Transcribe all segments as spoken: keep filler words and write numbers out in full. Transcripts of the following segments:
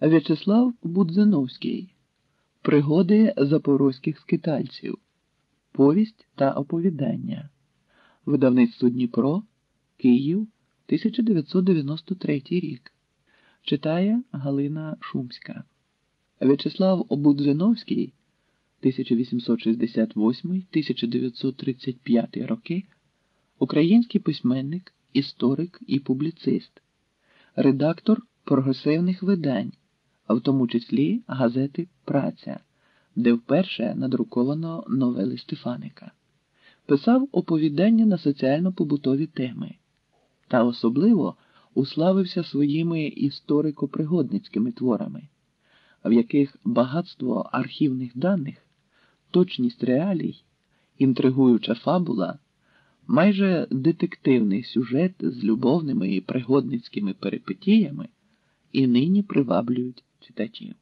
В'ячеслав Будзиновський. Пригоди запорозьких скитальців. Повість та оповідання. Видавництво Дніпро. Київ. тисяча дев'ятсот дев'яносто третій рік. Читає Галина Шумська. В'ячеслав Будзиновський тисяча вісімсот шістдесят восьмий - тисяча дев'ятсот тридцять п'ятий роки український письменник, історик і публіцист, редактор прогресивних видань, а в тому числі газети «Праця», де вперше надруковано новели Стефаника. Писав оповідання на соціально-побутові теми та особливо уславився своїми історико-пригодницькими творами, в яких багатство архівних даних, точність реалій, інтригуюча фабула, майже детективний сюжет з любовними і пригодницькими перипетіями і нині приваблюють читачів.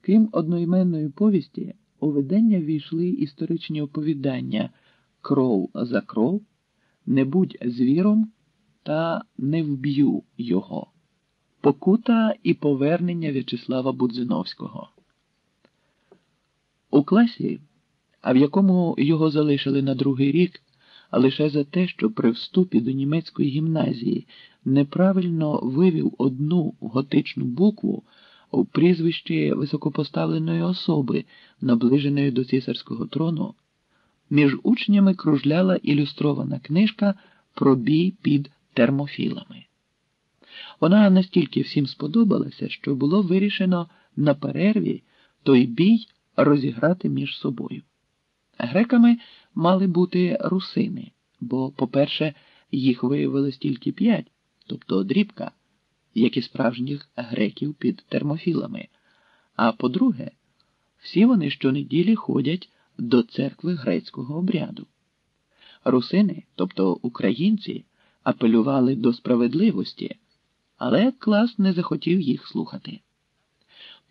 Крім одноіменної повісті, у видання ввійшли історичні оповідання «Кров за кров», «Не будь звіром» та «Не вб'ю його», «Покута і повернення В'ячеслава Будзиновського». У класі, а в якому його залишили на другий рік, а лише за те, що при вступі до німецької гімназії неправильно вивів одну готичну букву у прізвищі високопоставленої особи, наближеної до цісарського трону, між учнями кружляла ілюстрована книжка про бій під термофілами. Вона настільки всім сподобалася, що було вирішено на перерві той бій розіграти між собою. Греками мали бути русини, бо, по-перше, їх виявилось тільки п'ять, тобто дрібка, як і справжніх греків під термофілами. А по-друге, всі вони щонеділі ходять до церкви грецького обряду. Русини, тобто українці, апелювали до справедливості, але клас не захотів їх слухати.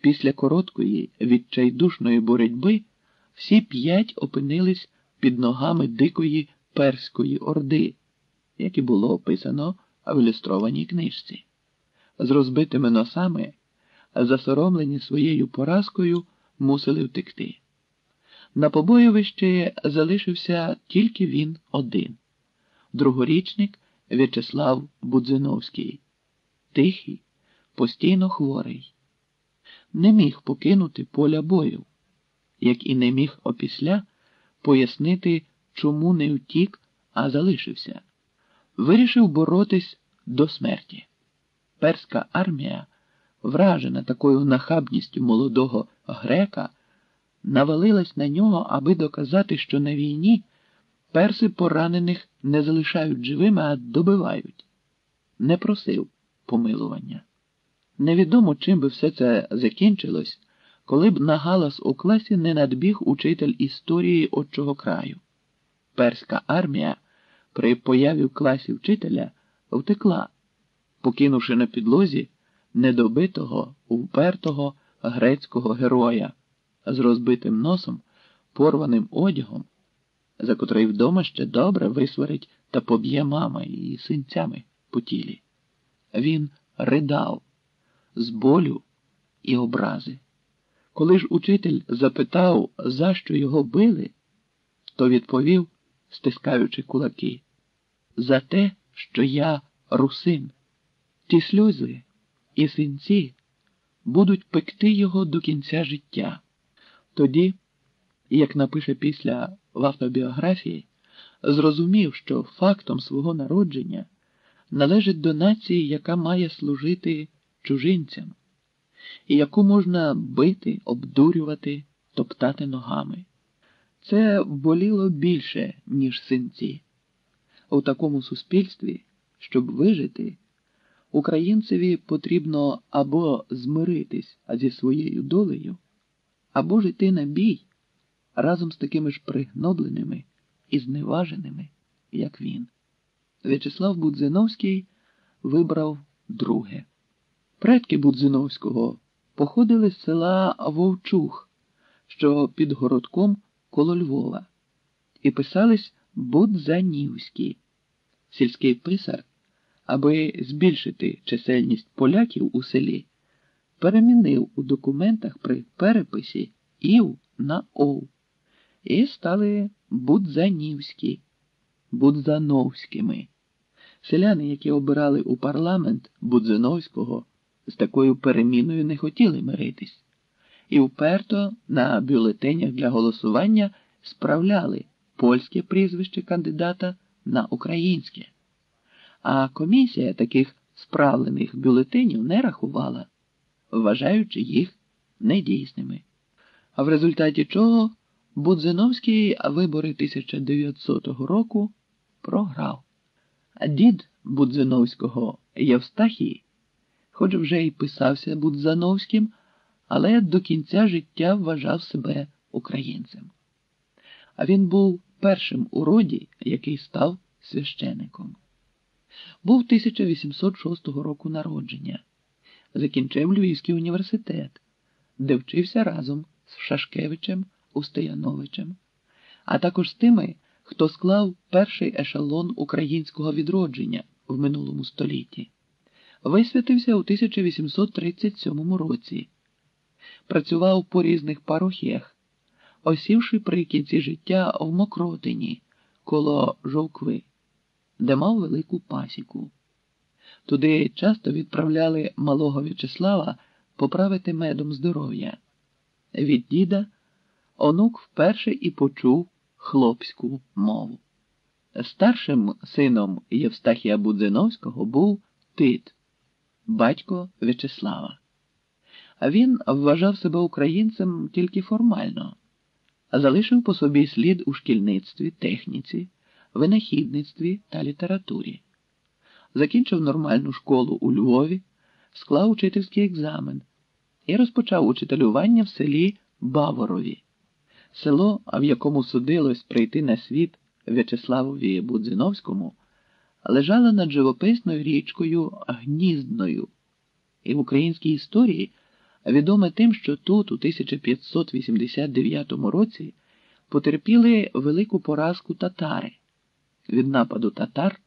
Після короткої відчайдушної боротьби всі п'ять опинились під ногами дикої перської орди, як і було описано в ілюстрованій книжці. З розбитими носами, засоромлені своєю поразкою, мусили втекти. На побоївищі залишився тільки він один – другорічник В'ячеслав Будзиновський. Тихий, постійно хворий. Не міг покинути поля бою, як і не міг опісля пояснити, чому не втік, а залишився. Вирішив боротись до смерті. Перська армія, вражена такою нахабністю молодого грека, навалилась на нього, аби доказати, що на війні перси поранених не залишають живими, а добивають. Не просив помилування. Невідомо, чим би все це закінчилось, коли б на галас у класі не надбіг учитель історії отчого краю. Перська армія при появі в класі вчителя втекла, покинувши на підлозі недобитого, впертого грецького героя з розбитим носом, порваним одягом, за котрий вдома ще добре висварить та поб'є мама і синцями по тілі. Він ридав з болю і образи. Коли ж учитель запитав, за що його били, то відповів, стискаючи кулаки, «За те, що я русин». Ті сльози і синці будуть пекти його до кінця життя. Тоді, як напише після в автобіографії, зрозумів, що фактом свого народження належить до нації, яка має служити чужинцям, і яку можна бити, обдурювати, топтати ногами. Це боліло більше, ніж синці. У такому суспільстві, щоб вижити, українцеві потрібно або змиритись зі своєю долею, або ж йти на бій разом з такими ж пригнобленими і зневаженими, як він. В'ячеслав Будзиновський вибрав друге. Предки Будзиновського походили з села Вовчух, що під Городком коло Львова, і писались Будзанівські. Сільський писар, аби збільшити чисельність поляків у селі, перемінив у документах при переписі «ів» на «ов» і стали «будзанівські», «будзановськими». Селяни, які обирали у парламент Будзиновського, з такою переміною не хотіли миритись. І вперто на бюлетенях для голосування справляли польське прізвище кандидата на українське. А комісія таких справлених бюлетенів не рахувала, вважаючи їх недійсними. А в результаті чого Будзиновський вибори тисяча дев'ятсотого року програв. Дід Будзиновського Євстахій, хоч вже й писався Будзановським, але до кінця життя вважав себе українцем. А він був першим у роді, який став священиком. Був тисяча вісімсот шостого року народження. Закінчив Львівський університет, де вчився разом з Шашкевичем Устияновичем, а також з тими, хто склав перший ешелон українського відродження в минулому столітті. Висвятився у тисяча вісімсот тридцять сьомому році. Працював по різних парохіях, осівши при кінці життя в Мокротині, коло Жовкви, де мав велику пасіку. Туди часто відправляли малого В'ячеслава поправити медом здоров'я. Від діда онук вперше і почув хлопську мову. Старшим сином Євстахія Будзиновського був Тит, батько В'ячеслава. А він вважав себе українцем тільки формально. Залишив по собі слід у шкільництві, техніці, винахідництві та літературі. Закінчив нормальну школу у Львові, склав учительський екзамен і розпочав учителювання в селі Баворові, село, в якому судилось прийти на світ В'ячеславові Будзиновському, лежало над живописною річкою Гніздною, і в українській історії відоме тим, що тут у тисяча п'ятсот вісімдесят дев'ятому році потерпіли велику поразку татари. Від нападу татар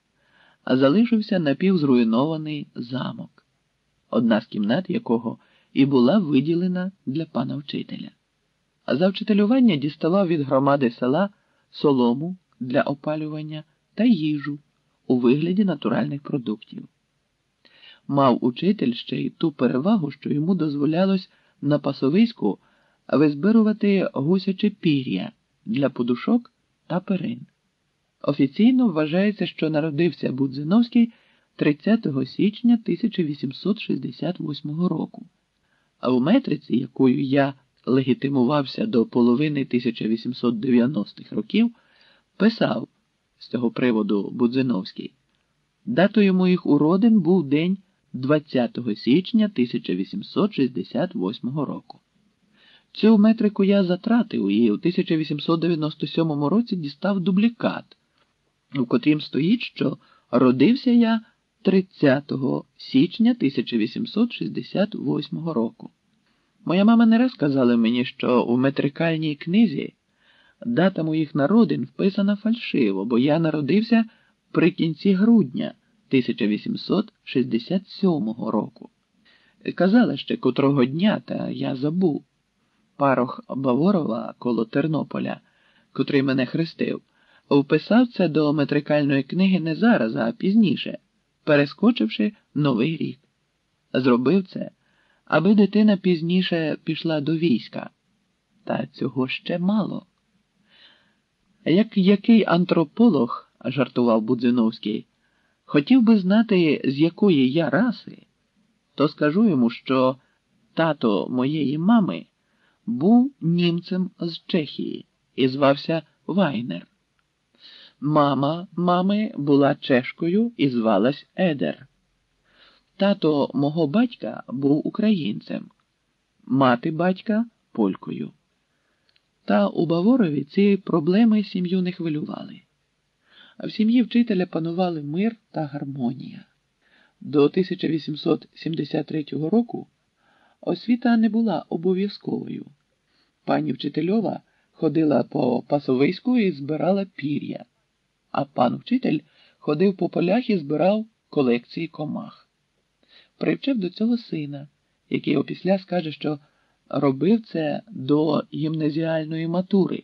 залишився напівзруйнований замок, одна з кімнат якого і була виділена для пана вчителя. За вчителювання діставав від громади села солому для опалювання та їжу у вигляді натуральних продуктів. Мав учитель ще й ту перевагу, що йому дозволялось на пасовиську визбирувати гусяче пір'я для подушок та перин. Офіційно вважається, що народився Будзиновський тридцятого січня тисяча вісімсот шістдесят восьмого року. А в метриці, якою я легітимувався до половини тисяча вісімсот дев'яностих років, писав з цього приводу Будзиновський. Датою моїх уродин був день двадцятого січня тисяча вісімсот шістдесят восьмого року. Цю метрику я затратив і у тисяча вісімсот дев'яносто сьомому році дістав дублікат, в котрім стоїть, що родився я тридцятого січня тисяча вісімсот шістдесят восьмого року. Моя мама не раз казала мені, що у метрикальній книзі дата моїх народин вписана фальшиво, бо я народився при кінці грудня тисяча вісімсот шістдесят сьомого року. Казала ще котрого дня, та я забув. Парох Баворова коло Тернополя, котрий мене хрестив, вписав це до метрикальної книги не зараз, а пізніше, перескочивши Новий рік. Зробив це, аби дитина пізніше пішла до війська. Та цього ще мало. Як який антрополог, жартував Будзиновський, хотів би знати, з якої я раси, то скажу йому, що тато моєї мами був німцем з Чехії і звався Вайнер. Мама мами була чешкою і звалась Едер. Тато мого батька був українцем, мати батька – полькою. Та у Баворові ці проблеми сім'ю не хвилювали. А в сім'ї вчителя панували мир та гармонія. До тисяча вісімсот сімдесят третього року освіта не була обов'язковою. Пані вчительова ходила по пасовиську і збирала пір'я, а пан вчитель ходив по полях і збирав колекції комах. Привчив до цього сина, який опісля скаже, що робив це до гімназіальної матури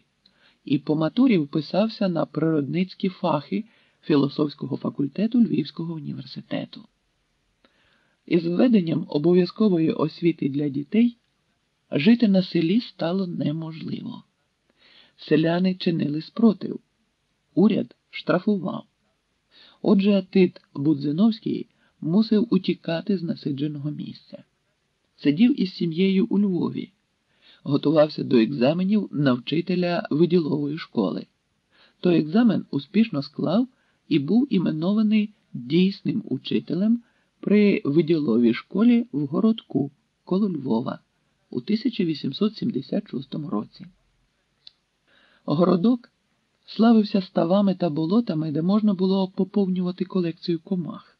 і по матурі вписався на природницькі фахи філософського факультету Львівського університету. Із введенням обов'язкової освіти для дітей жити на селі стало неможливо. Селяни чинили спротив. Уряд штрафував. Отже, Тит Будзиновський мусив утікати з насидженого місця. Сидів із сім'єю у Львові. Готувався до екзаменів на вчителя виділової школи. Той екзамен успішно склав і був іменований дійсним учителем при виділовій школі в Городку, коло Львова, у тисяча вісімсот сімдесят шостому році. Городок славився ставами та болотами, де можна було поповнювати колекцію комах.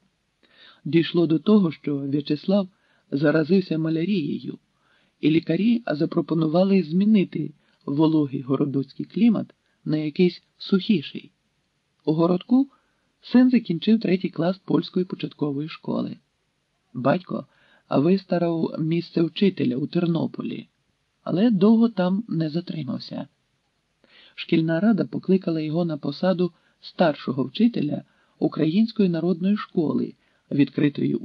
Дійшло до того, що В'ячеслав заразився малярією, і лікарі запропонували змінити вологий городоцький клімат на якийсь сухіший. У Городку син закінчив третій клас польської початкової школи. Батько вистарав місце вчителя у Тернополі, але довго там не затримався. Шкільна рада покликала його на посаду старшого вчителя Української народної школи, відкритої у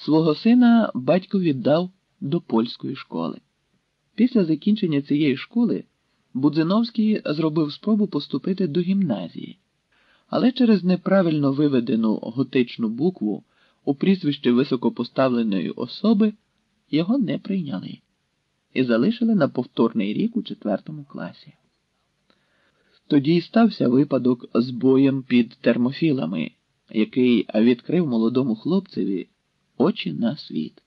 свого сина батько віддав до польської школи. Після закінчення цієї школи Будзиновський зробив спробу поступити до гімназії. Але через неправильно виведену готичну букву у прізвищі високопоставленої особи його не прийняли і залишили на повторний рік у четвертому класі. Тоді й стався випадок з боєм під Термофілами, який відкрив молодому хлопцеві очі на світ.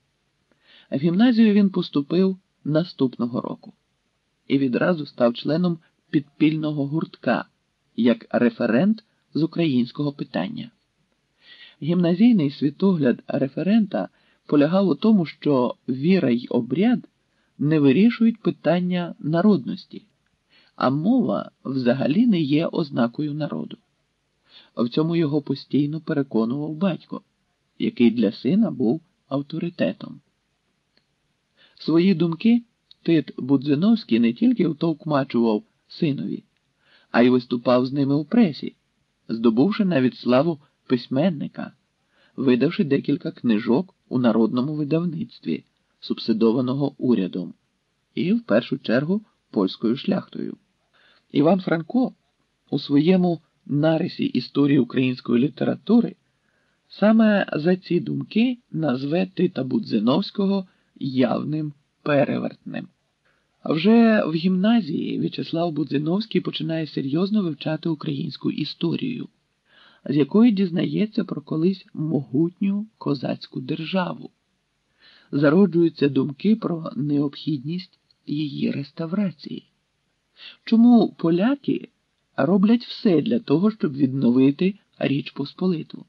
В гімназію він поступив наступного року і відразу став членом підпільного гуртка, як референт з українського питання. Гімназійний світогляд референта полягав у тому, що віра й обряд не вирішують питання народності, а мова взагалі не є ознакою народу. В цьому його постійно переконував батько, який для сина був авторитетом. Свої думки Тит Будзиновський не тільки втовкмачував синові, а й виступав з ними у пресі, здобувши навіть славу письменника, видавши декілька книжок у народному видавництві, субсидованого урядом, і в першу чергу польською шляхтою. Іван Франко у своєму нарисі історії української літератури саме за ці думки назве Тита Будзиновського явним перевертним. А вже в гімназії В'ячеслав Будзиновський починає серйозно вивчати українську історію, з якої дізнається про колись могутню козацьку державу. Зароджуються думки про необхідність її реставрації. Чому поляки роблять все для того, щоб відновити Річ Посполиту?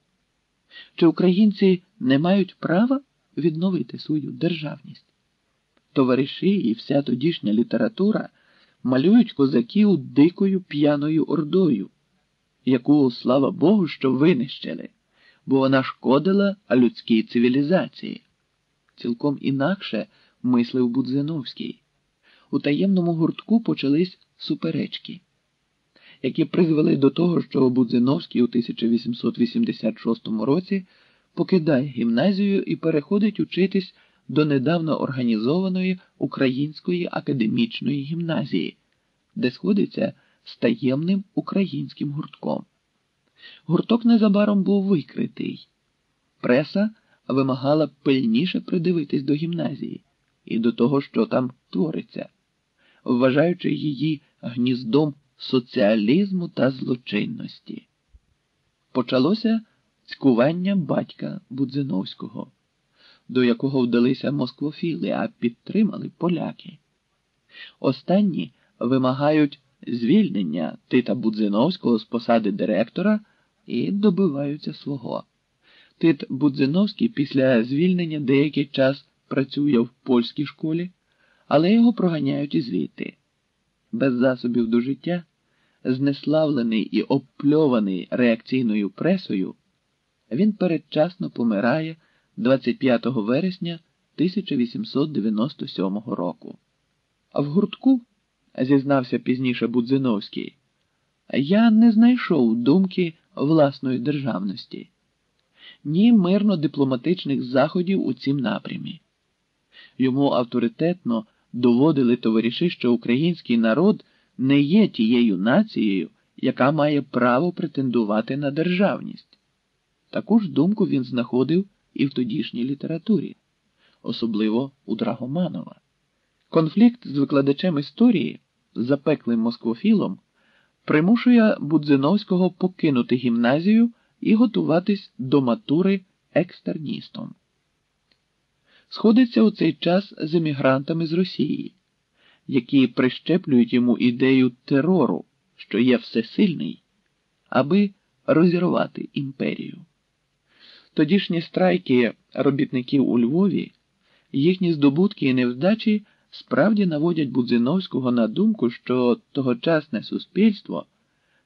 Чи українці не мають права відновити свою державність? Товариші і вся тодішня література малюють козаків дикою п'яною ордою, яку, слава Богу, що винищили, бо вона шкодила людській цивілізації. Цілком інакше мислив Будзиновський. У таємному гуртку почались суперечки, які призвели до того, що Будзиновський у тисяча вісімсот вісімдесят шостому році покидає гімназію і переходить учитись до недавно організованої Української академічної гімназії, де сходиться з таємним українським гуртком. Гурток незабаром був викритий. Преса вимагала пильніше придивитись до гімназії і до того, що там твориться, вважаючи її гніздом соціалізму та злочинності. Почалося цькуванням батька Будзиновського, до якого вдалися москвофіли, а підтримали поляки. Останні вимагають звільнення Тита Будзиновського з посади директора і добиваються свого. Тит Будзиновський після звільнення деякий час працює в польській школі, але його проганяють і звідти. Без засобів до життя, знеславлений і обпльований реакційною пресою, він передчасно помирає двадцять п'ятого вересня тисяча вісімсот дев'яносто сьомого року. В гуртку, зізнався пізніше Будзиновський, я не знайшов думки власної державності, ні мирно-дипломатичних заходів у цім напрямі. Йому авторитетно доводили товариші, що український народ не є тією нацією, яка має право претендувати на державність. Таку ж думку він знаходив і в тодішній літературі, особливо у Драгоманова. Конфлікт з викладачем історії, запеклим москвофілом, примушує Будзиновського покинути гімназію і готуватись до матури екстерністом. Сходиться у цей час з емігрантами з Росії, які прищеплюють йому ідею терору, що є всесильний, аби розірвати імперію. Тодішні страйки робітників у Львові, їхні здобутки і невдачі справді наводять Будзиновського на думку, що тогочасне суспільство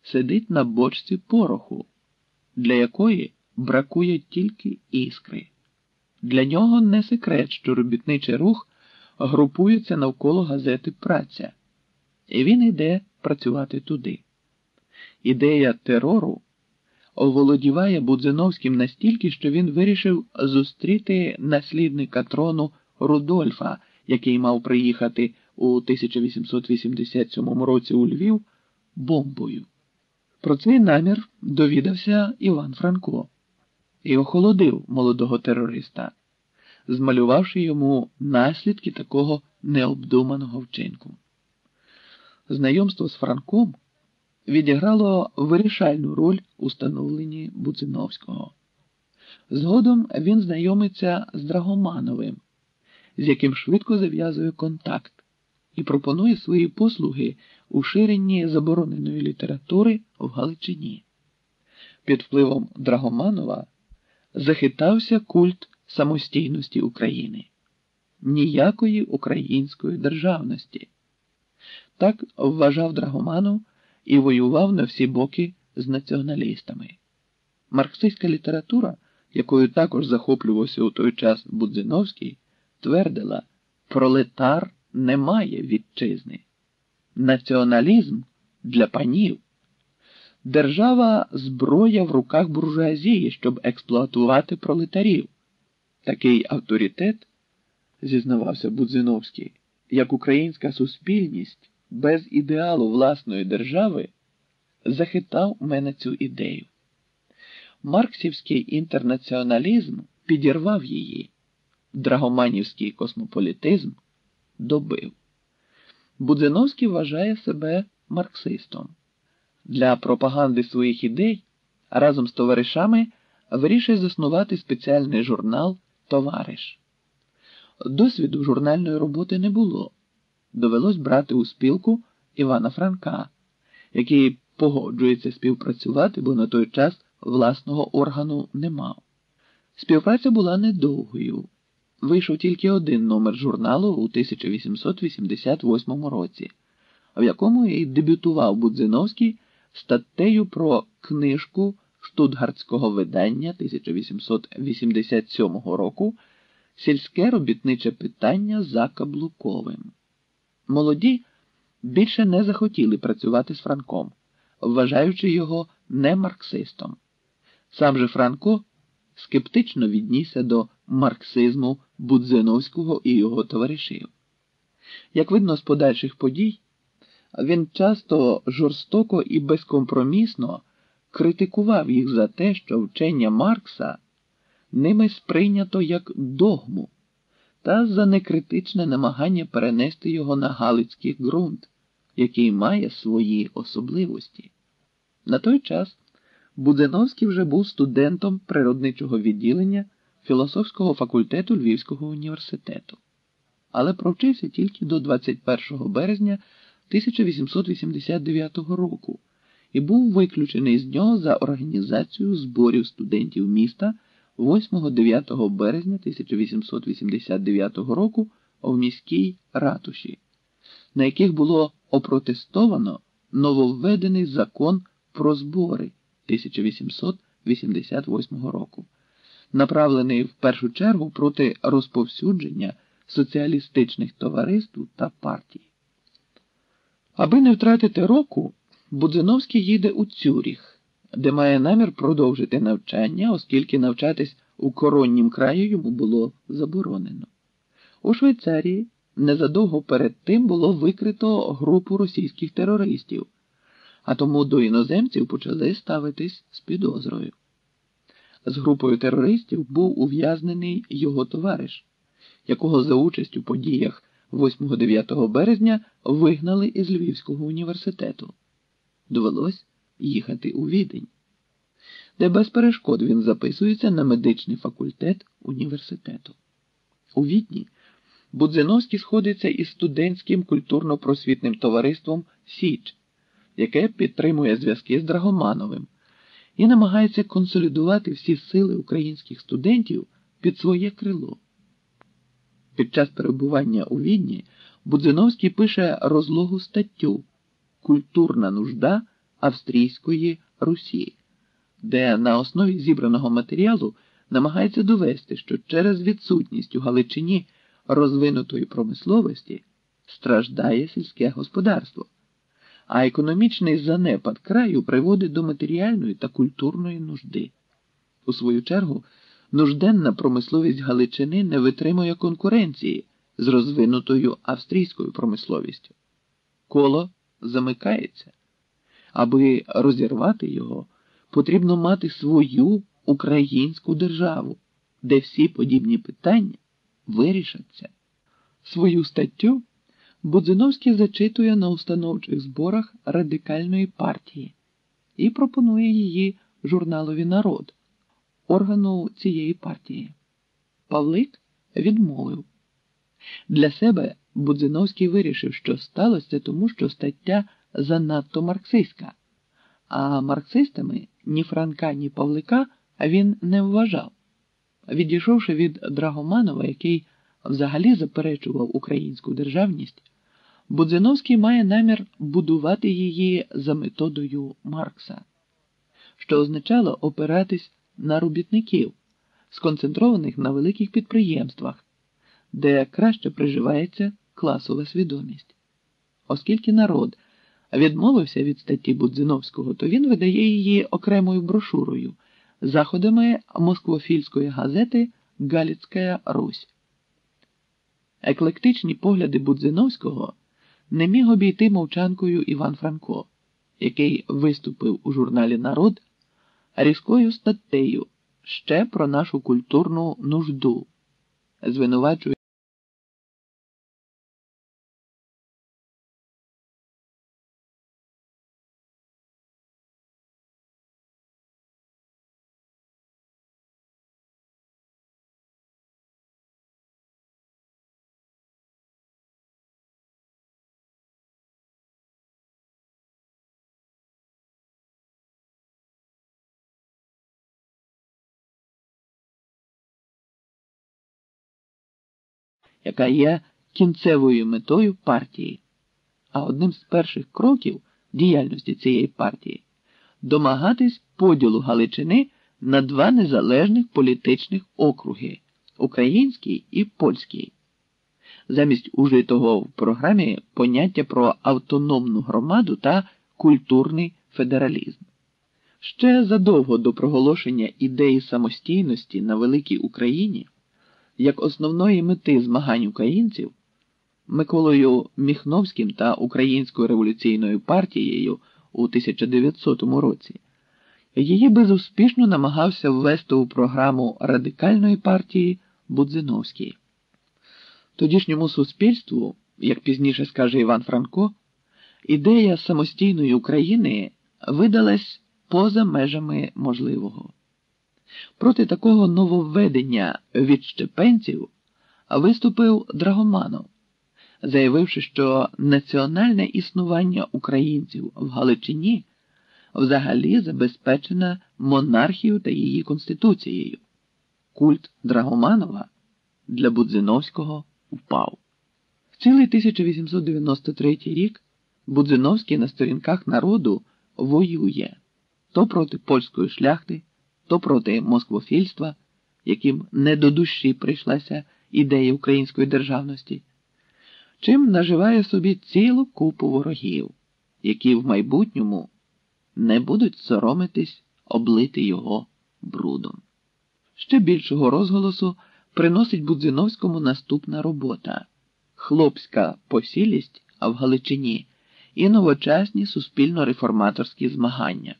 сидить на бочці пороху, для якої бракує тільки іскри. Для нього не секрет, що робітничий рух групується навколо газети «Праця», і він йде працювати туди. Ідея терору оволодіває Будзиновським настільки, що він вирішив зустріти наслідника трону Рудольфа, який мав приїхати у тисяча вісімсот вісімдесят сьомому році у Львів, бомбою. Про цей намір довідався Іван Франко і охолодив молодого терориста, змалювавши йому наслідки такого необдуманого вчинку. Знайомство з Франком відіграло вирішальну роль у становленні Будзиновського. Згодом він знайомиться з Драгомановим, з яким швидко зав'язує контакт і пропонує свої послуги у ширенні забороненої літератури в Галичині. Під впливом Драгоманова захитався культ самостійності України, ніякої української державності. Так вважав Драгоманов і воював на всі боки з націоналістами. Марксистська література, якою також захоплювався у той час Будзиновський, твердила: пролетар не має вітчизни, націоналізм для панів, держава – зброя в руках буржуазії, щоб експлуатувати пролетарів. Такий авторитет, зізнавався Будзиновський, як українська суспільність без ідеалу власної держави, захитав мене цю ідею. Марксівський інтернаціоналізм підірвав її, драгоманівський космополітизм добив. Будзиновський вважає себе марксистом. Для пропаганди своїх ідей разом з товаришами вирішує заснувати спеціальний журнал «Товариш». Досвіду журнальної роботи не було. Довелось брати у спілку Івана Франка, який погоджується співпрацювати, бо на той час власного органу не мав. Співпраця була недовгою. Вийшов тільки один номер журналу у тисяча вісімсот вісімдесят восьмому році, в якому і дебютував Будзиновський статтею про книжку штутгартського видання тисяча вісімсот вісімдесят сьомого року «Сільське робітниче питання за Каблуковим». Молоді більше не захотіли працювати з Франком, вважаючи його не марксистом. Сам же Франко скептично віднісся до марксизму Будзиновського і його товаришів. Як видно з подальших подій, він часто жорстоко і безкомпромісно критикував їх за те, що вчення Маркса ними сприйнято як догму, та за некритичне намагання перенести його на галицький ґрунт, який має свої особливості. На той час Будзиновський вже був студентом природничого відділення філософського факультету Львівського університету, але провчився тільки до двадцять першого березня тисяча вісімсот вісімдесят дев'ятого року і був виключений з нього за організацію зборів студентів міста восьмого-дев'ятого березня тисяча вісімсот вісімдесят дев'ятого року в міській ратуші, на яких було опротестовано нововведений закон про збори тисяча вісімсот вісімдесят восьмого року, направлений в першу чергу проти розповсюдження соціалістичних товариств та партій. Аби не втратити року, Будзиновський їде у Цюріх, де має намір продовжити навчання, оскільки навчатись у короннім краю йому було заборонено. У Швейцарії незадовго перед тим було викрито групу російських терористів, а тому до іноземців почали ставитись з підозрою. З групою терористів був ув'язнений його товариш, якого за участь у подіях восьмого-дев'ятого березня вигнали із Львівського університету. Довелось їхати у Відень, де без перешкод він записується на медичний факультет університету. У Відні Будзиновський сходиться із студентським культурно-просвітним товариством «Січ», яке підтримує зв'язки з Драгомановим, і намагається консолідувати всі сили українських студентів під своє крило. Під час перебування у Відні Будзиновський пише розлогу статтю «Культурна нужда австрійської Русі», де на основі зібраного матеріалу намагається довести, що через відсутність у Галичині розвинутої промисловості страждає сільське господарство, а економічний занепад краю приводить до матеріальної та культурної нужди. У свою чергу, нужденна промисловість Галичини не витримує конкуренції з розвинутою австрійською промисловістю. Коло замикається. Аби розірвати його, потрібно мати свою українську державу, де всі подібні питання вирішаться. Свою статтю Будзиновський зачитує на установчих зборах радикальної партії і пропонує її журналові «Народ», органу цієї партії. Павлик відмовив. Для себе Будзиновський вирішив, що сталося тому, що стаття занадто марксистська, а марксистами ні Франка, ні Павлика він не вважав. Відійшовши від Драгоманова, який взагалі заперечував українську державність, Будзиновський має намір будувати її за методою Маркса, що означало опиратись на робітників, сконцентрованих на великих підприємствах, де краще приживається класова свідомість. Оскільки народ відмовився від статті Будзиновського, то він видає її окремою брошурою заходами москвофільської газети «Галицька Русь». Еклектичні погляди Будзиновського не міг обійти мовчанкою Іван Франко, який виступив у журналі «Народ» різкою статтею ще про нашу культурну нужду, звинувачує яка є кінцевою метою партії. А одним з перших кроків діяльності цієї партії – домагатись поділу Галичини на два незалежних політичних округи – український і польський. Замість ужитого в програмі поняття про автономну громаду та культурний федералізм. Ще задовго до проголошення ідеї самостійності на Великій Україні як основної мети змагань українців, Миколою Міхновським та Українською революційною партією у тисяча дев'ятсотому році, її безуспішно намагався ввести у програму радикальної партії Будзиновський. Тодішньому суспільству, як пізніше скаже Іван Франко, ідея самостійної України видалась поза межами можливого. Проти такого нововведення відщепенців виступив Драгоманов, заявивши, що національне існування українців в Галичині взагалі забезпечена монархією та її конституцією. Культ Драгоманова для Будзиновського впав. В цілий тисяча вісімсот дев'яносто третій рік Будзиновський на сторінках народу воює то проти польської шляхти, то проти москвофільства, яким не до душі прийшлася ідея української державності, чим наживає собі цілу купу ворогів, які в майбутньому не будуть соромитись облити його брудом. Ще більшого розголосу приносить Будзиновському наступна робота «Хлопська посілість в Галичині і новочасні суспільно-реформаторські змагання»,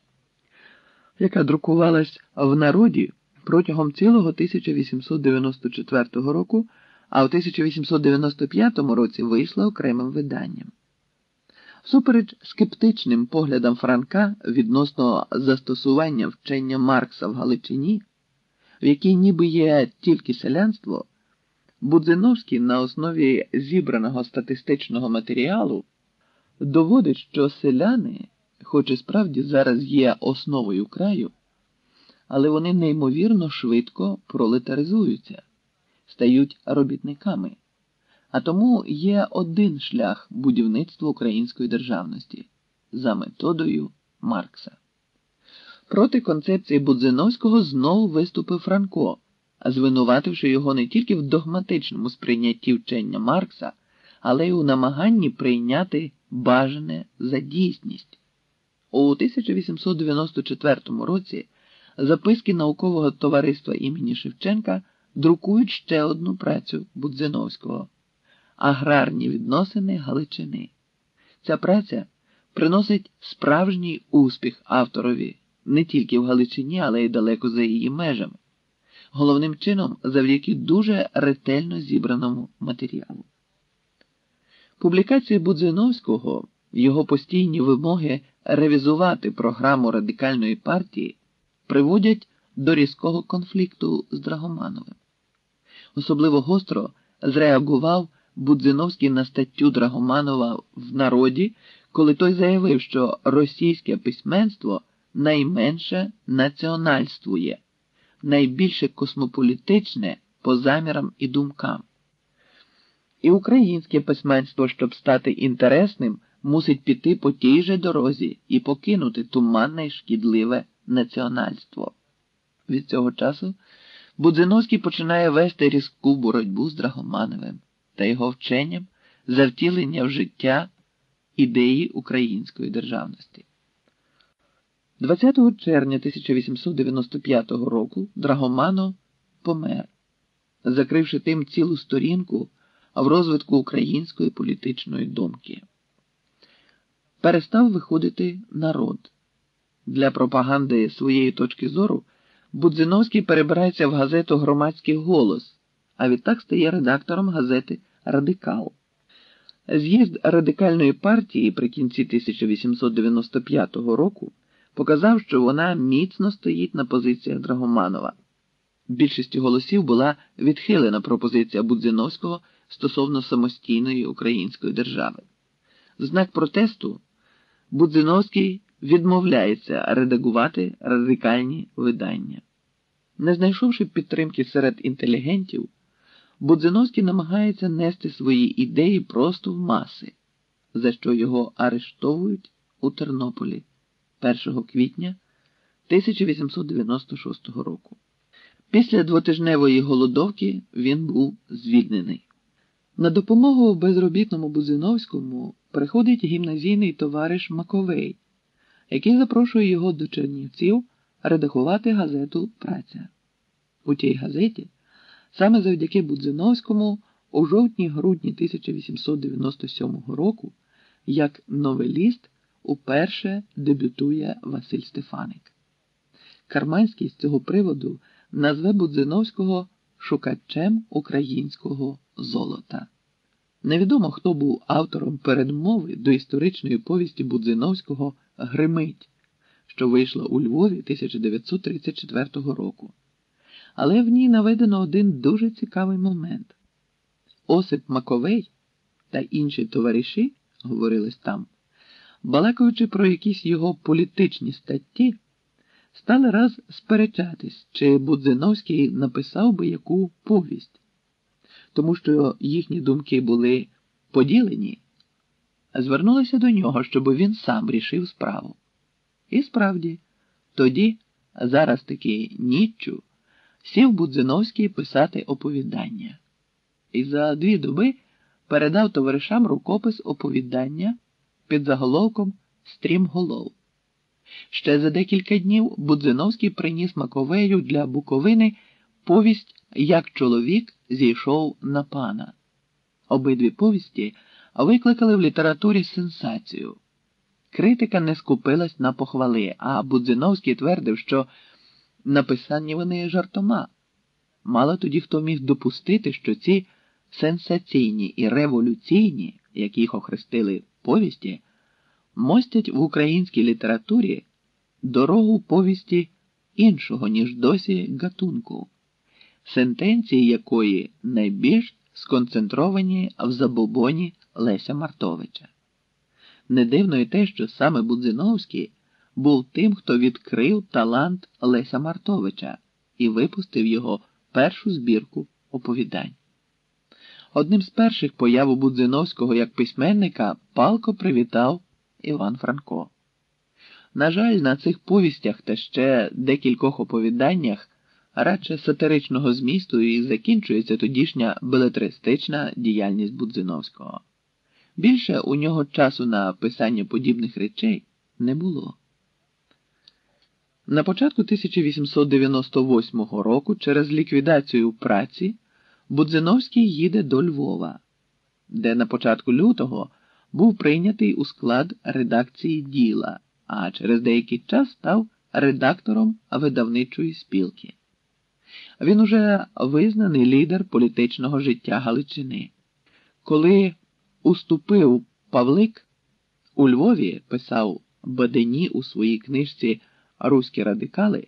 яка друкувалась в народі протягом цілого тисяча вісімсот дев'яносто четвертого року, а в тисяча вісімсот дев'яносто п'ятому році вийшла окремим виданням. Всупереч скептичним поглядам Франка відносно застосування вчення Маркса в Галичині, в якій ніби є тільки селянство, Будзиновський на основі зібраного статистичного матеріалу доводить, що селяни, хоч і справді зараз є основою краю, але вони неймовірно швидко пролетаризуються, стають робітниками. А тому є один шлях будівництва української державності – за методою Маркса. Проти концепції Будзиновського знову виступив Франко, звинувативши його не тільки в догматичному сприйнятті вчення Маркса, але й у намаганні прийняти бажане за дійсність. У тисяча вісімсот дев'яносто четвертому році записки наукового товариства імені Шевченка друкують ще одну працю Будзиновського – «Аграрні відносини Галичини». Ця праця приносить справжній успіх авторові не тільки в Галичині, але й далеко за її межами, головним чином завдяки дуже ретельно зібраному матеріалу. Публікації Будзиновського, його постійні вимоги ревізувати програму Радикальної партії приводять до різкого конфлікту з Драгомановим. Особливо гостро зреагував Будзиновський на статтю Драгоманова в «Народі», коли той заявив, що російське письменство найменше національствує, найбільше космополітичне по замірам і думкам. І українське письменство, щоб стати інтересним, мусить піти по тій же дорозі і покинути туманне й шкідливе національство. Від цього часу Будзиновський починає вести різку боротьбу з Драгомановим та його вченням за втілення в життя ідеї української державності. двадцятого червня тисяча вісімсот дев'яносто п'ятого року Драгоманов помер, закривши тим цілу сторінку в розвитку української політичної думки. Перестав виходити народ. Для пропаганди своєї точки зору Будзиновський перебирається в газету «Громадський голос», а відтак стає редактором газети «Радикал». З'їзд Радикальної партії при кінці тисяча вісімсот дев'яносто п'ятого року показав, що вона міцно стоїть на позиціях Драгоманова. Більшістю голосів була відхилена пропозиція Будзиновського стосовно самостійної української держави. В знак протесту Будзиновський відмовляється редагувати радикальні видання. Не знайшовши підтримки серед інтелігентів, Будзиновський намагається нести свої ідеї просто в маси, за що його арештовують у Тернополі першого квітня тисяча вісімсот дев'яносто шостого року. Після двотижневої голодовки він був звільнений. На допомогу безробітному Будзиновському приходить гімназійний товариш Маковей, який запрошує його до Чернівців редагувати газету «Праця». У тій газеті, саме завдяки Будзиновському, у жовтні-грудні тисяча вісімсот дев'яносто сьомого року, як новеліст, уперше дебютує Василь Стефаник. Карманський з цього приводу назве Будзиновського «шукачем українського золота». Невідомо, хто був автором передмови до історичної повісті Будзиновського «Гримить», що вийшла у Львові тисяча дев'ятсот тридцять четвертого року. Але в ній наведено один дуже цікавий момент. Осип Маковей та інші товариші, говорилось там, балакаючи про якісь його політичні статті, стали раз сперечатись, чи Будзиновський написав би яку повість, тому що їхні думки були поділені, звернулися до нього, щоб він сам рішив справу. І справді, тоді, зараз таки ніччю, сів Будзиновський писати оповідання. І за дві доби передав товаришам рукопис оповідання під заголовком «Стрімголов». Ще за декілька днів Будзиновський приніс Маковею для Буковини повість «Як чоловік зійшов на пана». Обидві повісті викликали в літературі сенсацію. Критика не скупилась на похвали, а Будзиновський твердив, що написані вони жартома. Мало тоді хто міг допустити, що ці сенсаційні і революційні, як їх охрестили повісті, мостять в українській літературі дорогу повісті іншого, ніж досі, гатунку, сентенції якої найбільш сконцентровані в забобоні Леся Мартовича. Не дивно і те, що саме Будзиновський був тим, хто відкрив талант Леся Мартовича і випустив його першу збірку оповідань. Одним з перших появу Будзиновського як письменника палко привітав Іван Франко. На жаль, на цих повістях та ще декількох оповіданнях радше сатиричного змісту і закінчується тодішня белетристична діяльність Будзиновського. Більше у нього часу на писання подібних речей не було. На початку тисяча вісімсот дев'яносто восьмого року через ліквідацію праці Будзиновський їде до Львова, де на початку лютого був прийнятий у склад редакції «Діла», а через деякий час став редактором видавничої спілки. Він уже визнаний лідер політичного життя Галичини. Коли уступив Павлик, у Львові, писав Бадені у своїй книжці «Руські радикали»,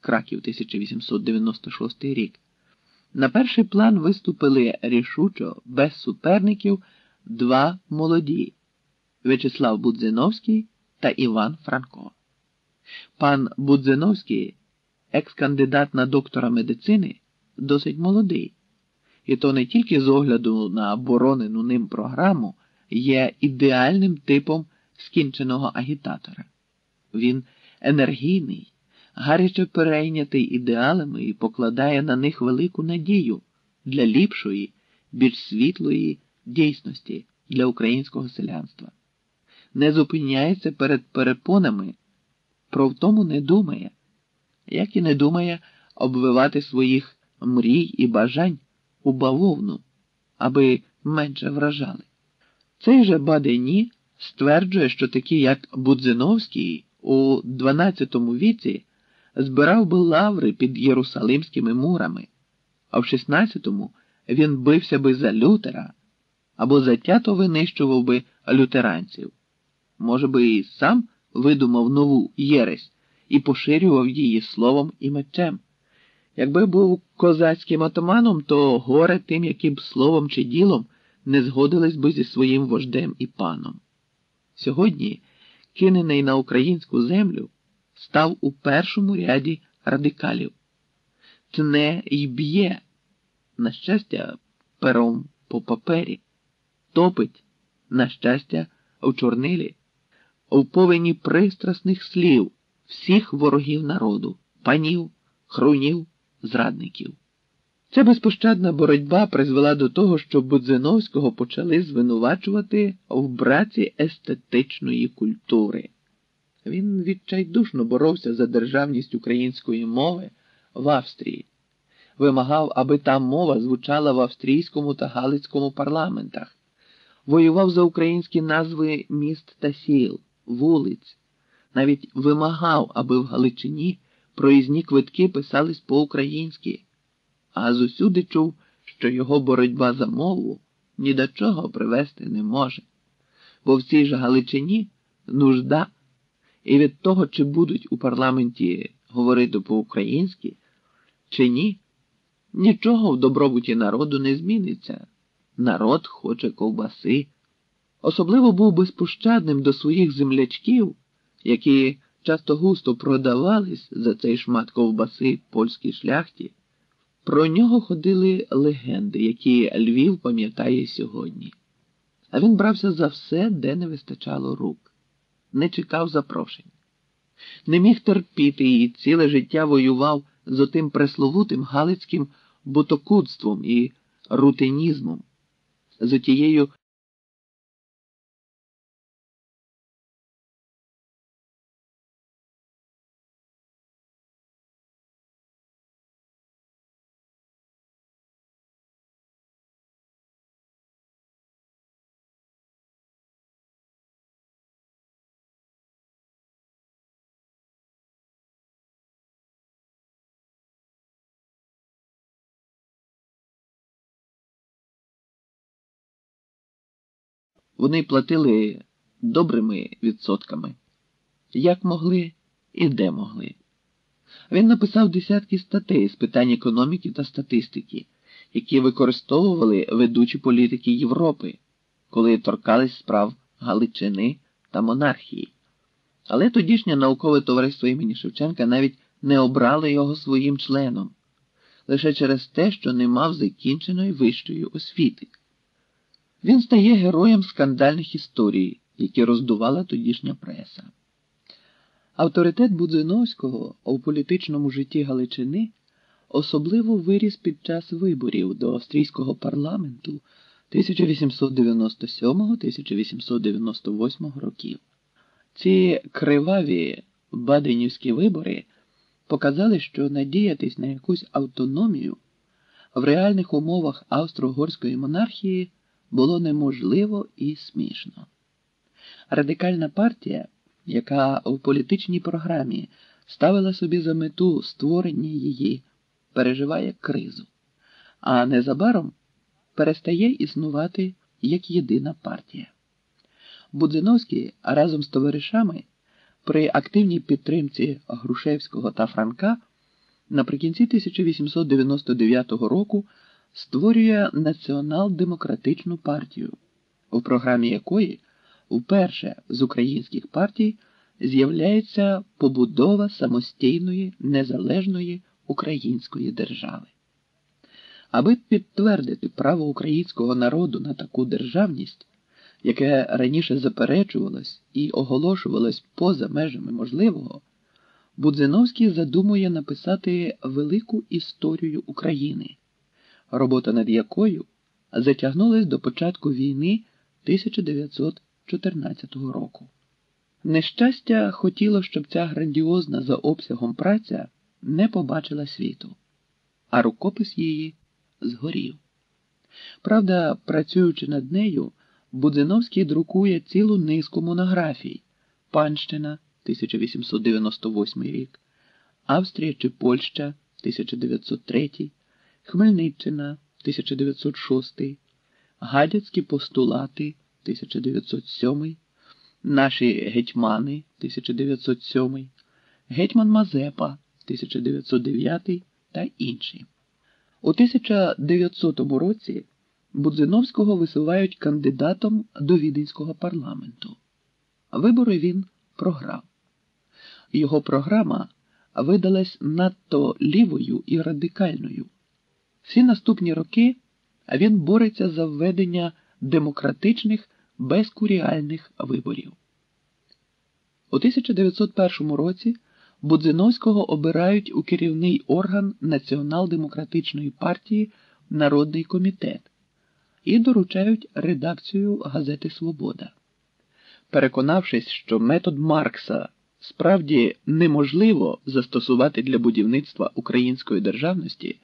Краків, тисяча вісімсот дев'яносто шостий рік, на перший план виступили рішучо, без суперників, два молоді – В'ячеслав Будзиновський та Іван Франко. Пан Будзиновський, екс-кандидат на доктора медицини, досить молодий. І то не тільки з огляду на оборонену ним програму є ідеальним типом скінченого агітатора. Він енергійний, гаряче перейнятий ідеалами і покладає на них велику надію для ліпшої, більш світлої дійсності для українського селянства. Не зупиняється перед перепонами, про втому не думає, як і не думає обвивати своїх мрій і бажань у бавовну, аби менше вражали. Цей же Бадені стверджує, що такі, як Будзиновський, у дванадцятому віці збирав би лаври під Єрусалимськими мурами, а в шістнадцятому він бився би за Лютера або затято винищував би лютеранців. Може би і сам видумав нову єресь і поширював її словом і мечем. Якби був козацьким отаманом, то горе тим, яким словом чи ділом не згодились би зі своїм вождем і паном. Сьогодні кинений на українську землю став у першому ряді радикалів. Тне й б'є, на щастя, пером по папері, топить, на щастя, у чорнилі, у повені пристрасних слів всіх ворогів народу, панів, хрунів, зрадників. Ця безпощадна боротьба призвела до того, що Будзиновського почали звинувачувати в браці естетичної культури. Він відчайдушно боровся за державність української мови в Австрії. Вимагав, аби та мова звучала в австрійському та галицькому парламентах. Воював за українські назви міст та сіл, вулиць. Навіть вимагав, аби в Галичині проїзні квитки писались по-українськи. А зусюди чув, що його боротьба за мову ні до чого привести не може. Бо в цій ж Галичині нужда І від того, чи будуть у парламенті говорити по-українськи, чи ні, нічого в добробуті народу не зміниться. Народ хоче ковбаси. Особливо був безпощадним до своїх землячків, які часто густо продавались за цей шмат ковбаси польській шляхті. Про нього ходили легенди, які Львів пам'ятає сьогодні. А він брався за все, де не вистачало рук. Не чекав запрошень. Не міг терпіти і ціле життя воював з отим пресловутим галицьким бутокудством і рутинізмом, з отією вони платили добрими відсотками. Як могли і де могли. Він написав десятки статей з питань економіки та статистики, які використовували ведучі політики Європи, коли торкались справ Галичини та монархії. Але тодішнє наукове товариство імені Шевченка навіть не обрало його своїм членом, лише через те, що не мав закінченої вищої освіти. Він стає героєм скандальних історій, які роздувала тодішня преса. Авторитет Будзиновського у політичному житті Галичини особливо виріс під час виборів до австрійського парламенту тисяча вісімсот дев'яносто сьомого — тисяча вісімсот дев'яносто восьмого років. Ці криваві баденівські вибори показали, що надіятись на якусь автономію в реальних умовах австро-угорської монархії було неможливо і смішно. Радикальна партія, яка у політичній програмі ставила собі за мету створення її, переживає кризу, а незабаром перестає існувати як єдина партія. Будзиновський разом з товаришами при активній підтримці Грушевського та Франка наприкінці тисяча вісімсот дев'яносто дев'ятого року створює Націонал-демократичну партію, у програмі якої вперше з українських партій з'являється побудова самостійної, незалежної української держави. Аби підтвердити право українського народу на таку державність, яке раніше заперечувалось і оголошувалось поза межами можливого, Будзиновський задумує написати велику історію України, робота над якою затягнулась до початку війни тисяча дев'ятсот чотирнадцятого року. Нещастя хотіло, щоб ця грандіозна за обсягом праця не побачила світу, а рукопис її згорів. Правда, працюючи над нею, Будзиновський друкує цілу низку монографій «Панщина» тисяча вісімсот дев'яносто восьмий рік, «Австрія чи Польща» тисяча дев'ятсот третій, Хмельниччина, тисяча дев'ятсот шостий, Гадяцькі постулати, тисяча дев'ятсот сьомий, Наші гетьмани, тисяча дев'ятсот сьомий, Гетьман Мазепа, тисяча дев'ятсот дев'ятий та інші. У тисяча дев'ятсотому році Будзиновського висувають кандидатом до Віденського парламенту. Вибори він програв. Його програма видалась надто лівою і радикальною. Всі наступні роки він бореться за введення демократичних, безкуріальних виборів. У тисяча дев'ятсот першому році Будзиновського обирають у керівний орган Націонал-демократичної партії Народний комітет і доручають редакцію газети «Свобода». Переконавшись, що метод Маркса справді неможливо застосувати для будівництва української державності,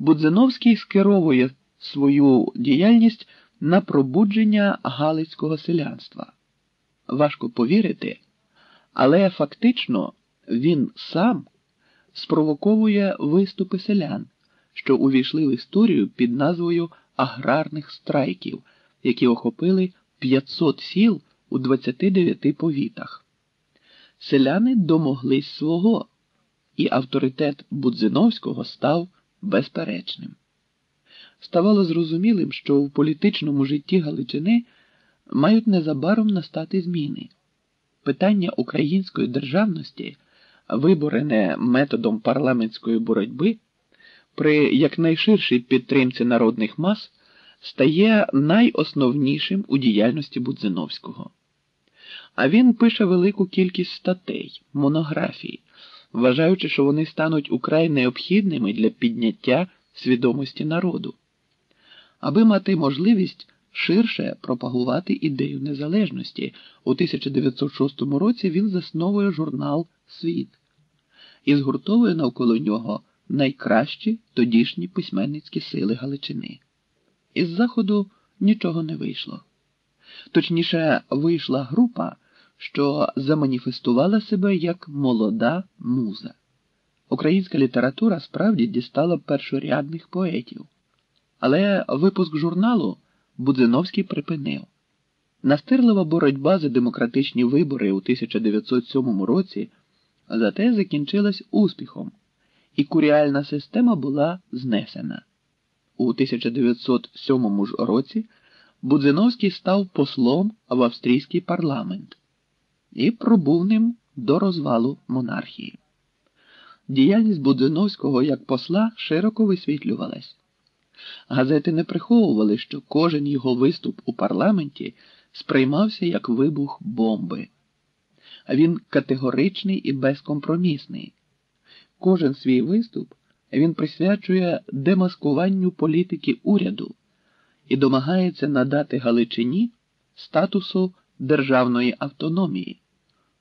Будзиновський скеровує свою діяльність на пробудження галицького селянства. Важко повірити, але фактично він сам спровоковує виступи селян, що увійшли в історію під назвою аграрних страйків, які охопили п'ятсот сіл у двадцяти дев'яти повітах. селяни домоглись свого, і авторитет Будзиновського став безперечним. Ставало зрозумілим, що в політичному житті Галичини мають незабаром настати зміни. Питання української державності, виборене методом парламентської боротьби, при якнайширшій підтримці народних мас, стає найосновнішим у діяльності Будзиновського. А він пише велику кількість статей, монографій, вважаючи, що вони стануть украй необхідними для підняття свідомості народу, аби мати можливість ширше пропагувати ідею незалежності. У тисяча дев'ятсот шостому році він засновує журнал «Світ» і згуртовує навколо нього найкращі тодішні письменницькі сили Галичини. Із заходу нічого не вийшло. Точніше, вийшла група, що заманіфестувала себе як молода муза. Українська література справді дістала першорядних поетів. Але випуск журналу Будзиновський припинив. Настирлива боротьба за демократичні вибори у тисяча дев'ятсот сьомому році зате закінчилась успіхом, і куріальна система була знесена. У тисяча дев'ятсот сьомому ж році Будзиновський став послом в австрійський парламент і пробув ним до розвалу монархії. Діяльність Будзиновського як посла широко висвітлювалась. Газети не приховували, що кожен його виступ у парламенті сприймався як вибух бомби. Він категоричний і безкомпромісний. Кожен свій виступ він присвячує демаскуванню політики уряду і домагається надати Галичині статусу державної автономії,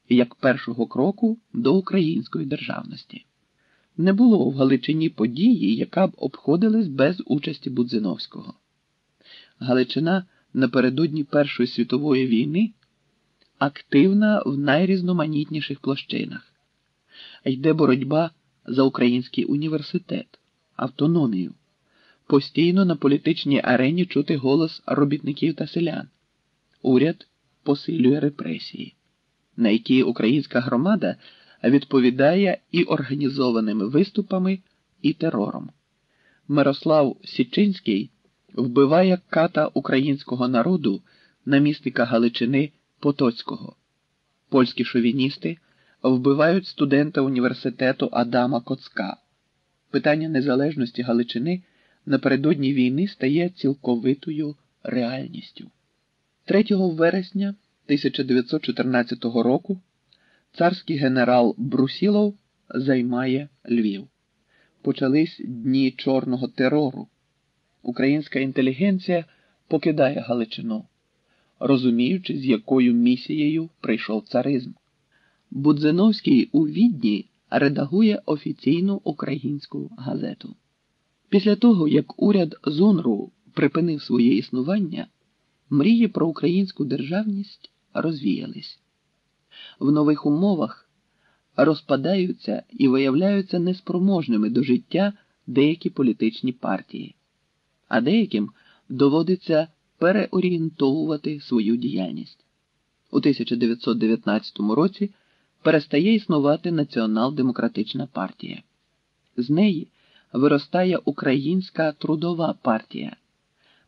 як першого кроку до української державності. Не було в Галичині події, яка б обходилась без участі Будзиновського. Галичина напередодні Першої світової війни активна в найрізноманітніших площинах. Йде боротьба за український університет, автономію. Постійно на політичній арені чути голос робітників та селян. Уряд посилює репресії, на які українська громада відповідає і організованими виступами, і терором. Мирослав Січинський вбиває ката українського народу, намісника Галичини Потоцького. Польські шовіністи вбивають студента університету Адама Коцка. Питання незалежності Галичини напередодні війни стає цілковитою реальністю. третього вересня тисяча дев'ятсот чотирнадцятого року царський генерал Брусілов займає Львів. Почались дні чорного терору. Українська інтелігенція покидає Галичину, розуміючи, з якою місією прийшов царизм. Будзиновський у Відні редагує офіційну українську газету. Після того, як уряд з УНРУ припинив своє існування, мрії про українську державність розвіялись. В нових умовах розпадаються і виявляються неспроможними до життя деякі політичні партії, а деяким доводиться переорієнтовувати свою діяльність. У тисяча дев'ятсот дев'ятнадцятому році перестає існувати Націонал-демократична партія. З неї виростає Українська трудова партія,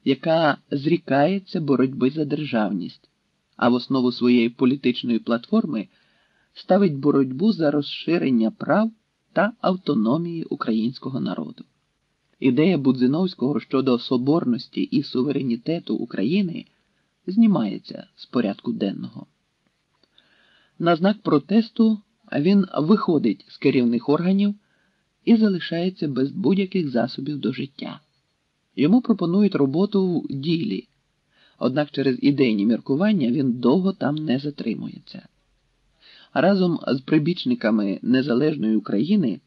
яка зрікається боротьби за державність, а в основу своєї політичної платформи ставить боротьбу за розширення прав та автономії українського народу. Ідея Будзиновського щодо соборності і суверенітету України знімається з порядку денного. На знак протесту він виходить з керівних органів і залишається без будь-яких засобів до життя. Йому пропонують роботу в ділі, однак через ідейні міркування він довго там не затримується. Разом з прибічниками Незалежної України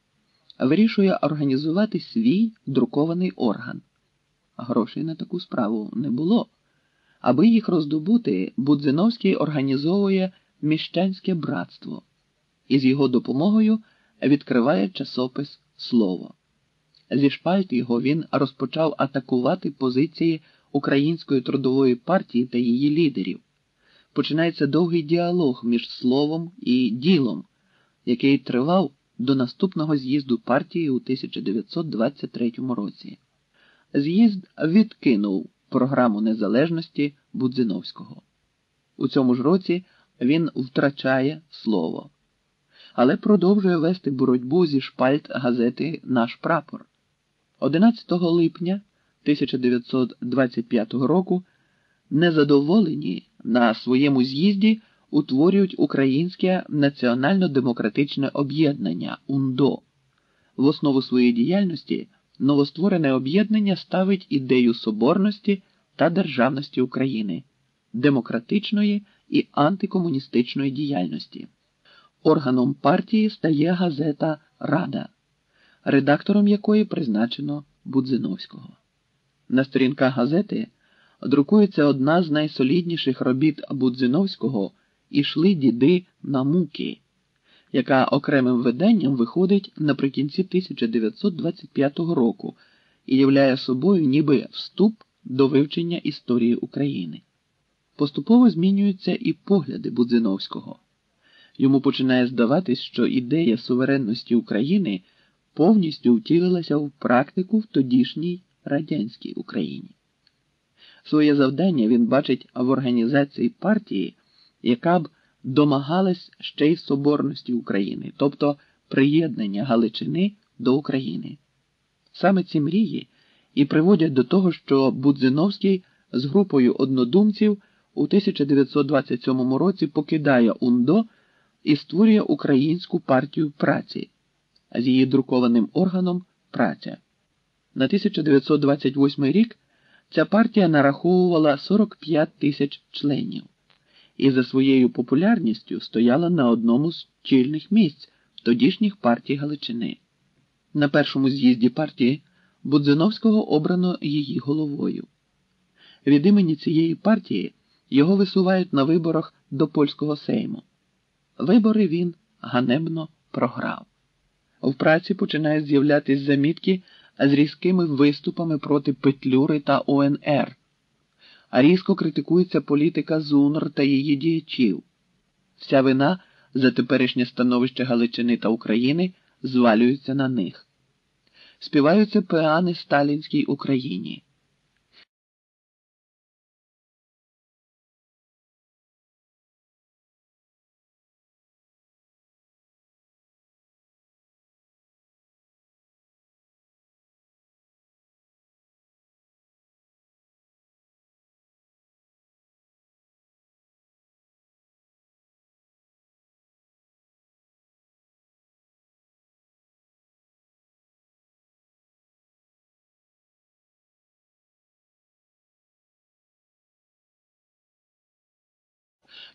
вирішує організувати свій друкований орган. Грошей на таку справу не було. Аби їх роздобути, Будзиновський організовує міщанське братство і з його допомогою відкриває часопис «Слово». Зі шпальт його він розпочав атакувати позиції Української трудової партії та її лідерів, починається довгий діалог між словом і ділом, який тривав до наступного з'їзду партії у тисяча дев'ятсот двадцять третьому році. З'їзд відкинув програму незалежності Будзиновського. У цьому ж році він втрачає слово, але продовжує вести боротьбу зі шпальт газети «Наш прапор». одинадцятого липня тисяча дев'ятсот двадцять п'ятого року незадоволені на своєму з'їзді утворюють Українське національно-демократичне об'єднання «УНДО». В основу своєї діяльності новостворене об'єднання ставить ідею соборності та державності України, демократичної і антикомуністичної діяльності. Органом партії стає газета «Рада», редактором якої призначено Будзиновського. На сторінках газети друкується одна з найсолідніших робіт Будзиновського «Ішли діди на муки», яка окремим виданням виходить наприкінці тисяча дев'ятсот двадцять п'ятого року і являє собою ніби вступ до вивчення історії України. Поступово змінюються і погляди Будзиновського. Йому починає здаватись, що ідея суверенності України повністю втілилася в практику в тодішній радянській Україні. Своє завдання він бачить в організації партії, яка б домагалась ще й соборності України, тобто приєднання Галичини до України. Саме ці мрії і приводять до того, що Будзиновський з групою однодумців у тисяча дев'ятсот двадцять сьомому році покидає УНДО і створює Українську партію праці з її друкованим органом «Праця». На тисяча дев'ятсот двадцять восьмий рік ця партія нараховувала сорок п'ять тисяч членів і за своєю популярністю стояла на одному з чільних місць тодішніх партій Галичини. На першому з'їзді партії Будзиновського обрано її головою. Від імені цієї партії його висувають на виборах до польського сейму. Вибори він ганебно програв. В праці починають з'являтись замітки з різкими виступами проти Петлюри та ОНР, а різко критикується політика ЗУНР та її діячів. Вся вина за теперішнє становище Галичини та України звалюється на них. Співаються пеани сталінській Україні.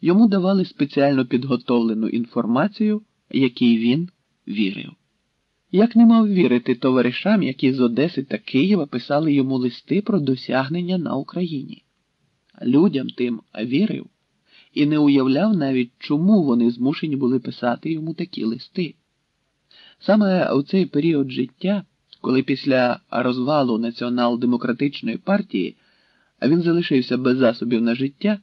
Йому давали спеціально підготовлену інформацію, якій він вірив. Як не мав вірити товаришам, які з Одеси та Києва писали йому листи про досягнення на Україні? Людям тим вірив і не уявляв навіть, чому вони змушені були писати йому такі листи. Саме у цей період життя, коли після розвалу Націонал-демократичної партії він залишився без засобів на життя,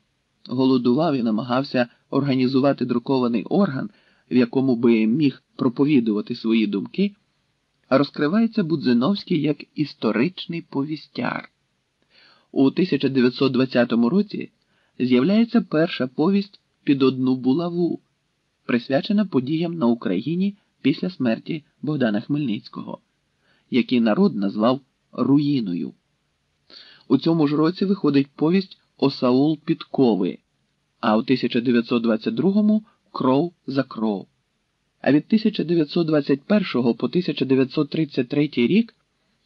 голодував і намагався організувати друкований орган, в якому би міг проповідувати свої думки, розкривається Будзиновський як історичний повістяр. У тисяча дев'ятсот двадцятому році з'являється перша повість «Під одну булаву», присвячена подіям на Україні після смерті Богдана Хмельницького, який народ назвав «руїною». У цьому ж році виходить повість «Осаул Підкови», а у тисяча дев'ятсот двадцять другому «Кров за кров». А від тисяча дев'ятсот двадцять першого по тисяча дев'ятсот тридцять третій рік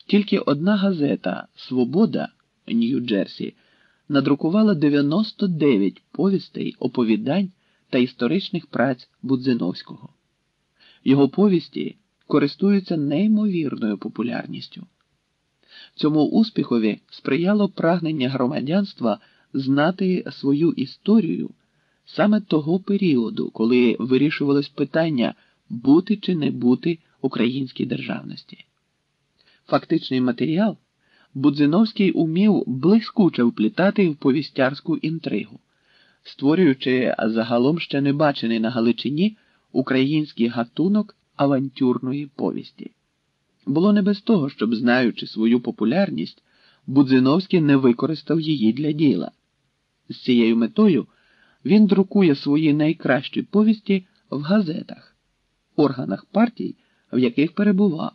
тільки одна газета «Свобода» Нью-Джерсі надрукувала дев'яносто дев'ять повістей, оповідань та історичних праць Будзиновського. Його повісті користуються неймовірною популярністю. Цьому успіхові сприяло прагнення громадянства знати свою історію саме того періоду, коли вирішувалось питання бути чи не бути українській державності. Фактичний матеріал Будзиновський умів блискуче вплітати в повістярську інтригу, створюючи загалом ще не бачений на Галичині український гатунок авантюрної повісті. Було не без того, щоб, знаючи свою популярність, Будзиновський не використав її для діла. З цією метою він друкує свої найкращі повісті в газетах, органах партій, в яких перебував.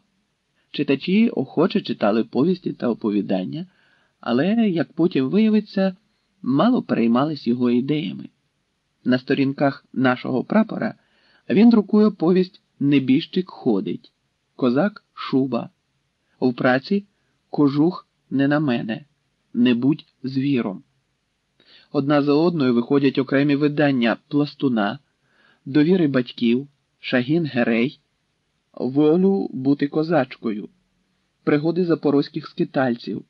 Читачі охоче читали повісті та оповідання, але, як потім виявиться, мало переймались його ідеями. На сторінках нашого прапора він друкує повість «Небіжчик ходить», «Козак шуба», в праці «Кожух не на мене», «Не будь звіром». Одна за одною виходять окремі видання «Пластуна», «Довіри батьків», «Шагін Герей», «Волю бути козачкою», «Пригоди запорозьких скитальців»,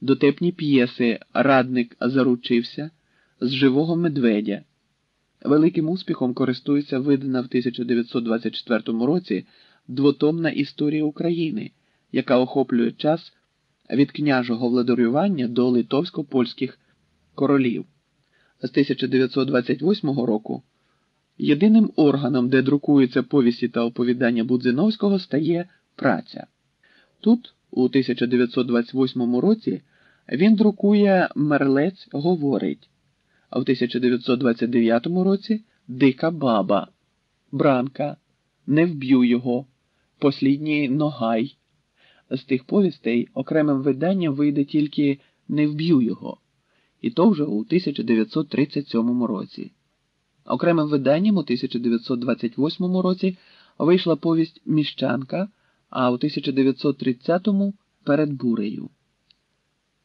дотепні п'єси «Радник заручився», «З живого медведя». Великим успіхом користується видана в тисяча дев'ятсот двадцять четвертому році двотомна історія України, яка охоплює час від княжого владарювання до литовсько-польських королів. З тисяча дев'ятсот двадцять восьмого року єдиним органом, де друкуються повісті та оповідання Будзиновського, стає праця. Тут, у тисяча дев'ятсот двадцять восьмому році, він друкує «Мерлець говорить», а в тисяча дев'ятсот двадцять дев'ятому році «Дика баба», «Бранка», «Не вб'ю його», «Послідній ногай». З тих повістей окремим виданням вийде тільки «Не вб'ю його», і то вже у тисяча дев'ятсот тридцять сьомому році. Окремим виданням у тисяча дев'ятсот двадцять восьмому році вийшла повість «Міщанка», а у тисяча дев'ятсот тридцятому – «Перед бурею».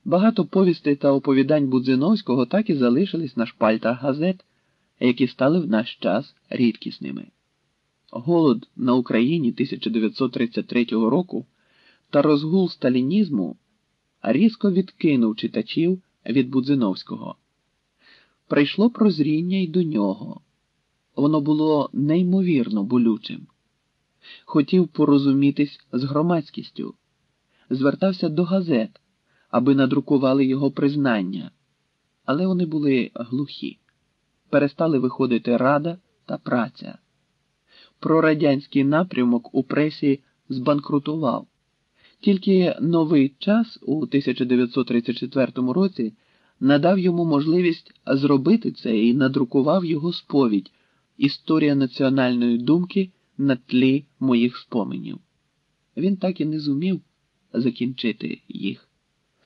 Багато повістей та оповідань Будзиновського так і залишились на шпальтах газет, які стали в наш час рідкісними. Голод на Україні тисяча дев'ятсот тридцять третього року та розгул сталінізму різко відкинув читачів від Будзиновського. Прийшло прозріння й до нього. Воно було неймовірно болючим. Хотів порозумітись з громадськістю. Звертався до газет, аби надрукували його признання. Але вони були глухі. Перестали виходити «Рада» та «Праця». Прорадянський напрямок у пресі збанкрутував. Тільки новий час у тисяча дев'ятсот тридцять четвертому році надав йому можливість зробити це і надрукував його сповідь «Історія національної думки на тлі моїх споменів». Він так і не зумів закінчити їх.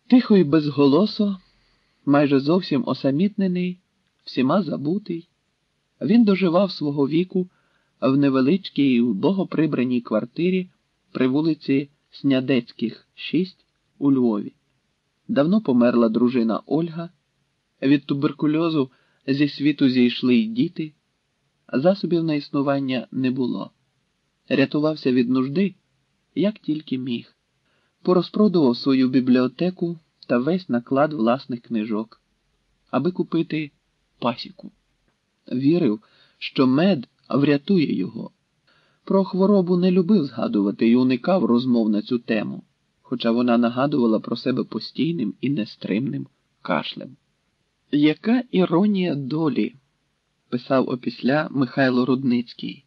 Тихо і безголосо, майже зовсім осамітнений, всіма забутий, він доживав свого віку в невеличкій, убогоприбраній квартирі при вулиці Снядецьких, шість, у Львові. Давно померла дружина Ольга, від туберкульозу зі світу зійшли й діти, засобів на існування не було. Рятувався від нужди, як тільки міг. Порозпродував свою бібліотеку та весь наклад власних книжок, аби купити пасіку. Вірив, що мед врятує його. Про хворобу не любив згадувати і уникав розмов на цю тему, хоча вона нагадувала про себе постійним і нестримним кашлем. «Яка іронія долі», – писав опісля Михайло Рудницький.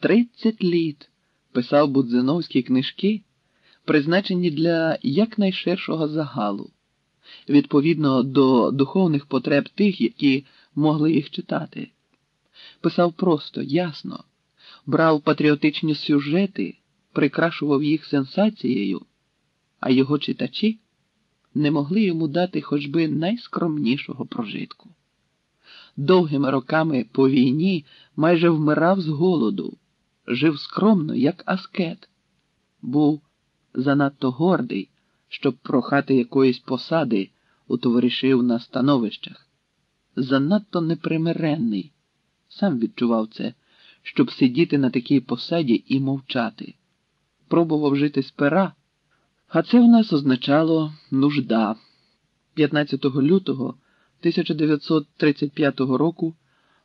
«Тридцять літ», – писав Будзиновський книжки, призначені для якнайширшого загалу, відповідно до духовних потреб тих, які могли їх читати. Писав просто, ясно, брав патріотичні сюжети, прикрашував їх сенсацією, а його читачі не могли йому дати хоч би найскромнішого прожитку. Довгими роками по війні майже вмирав з голоду, жив скромно, як аскет, був занадто гордий, щоб прохати якоїсь посади у товаришів на становищах. Занадто непримиренний, сам відчував це, щоб сидіти на такій посаді і мовчати. Пробував жити з пера, а це в нас означало нужда. п'ятнадцятого лютого тисяча дев'ятсот тридцять п'ятого року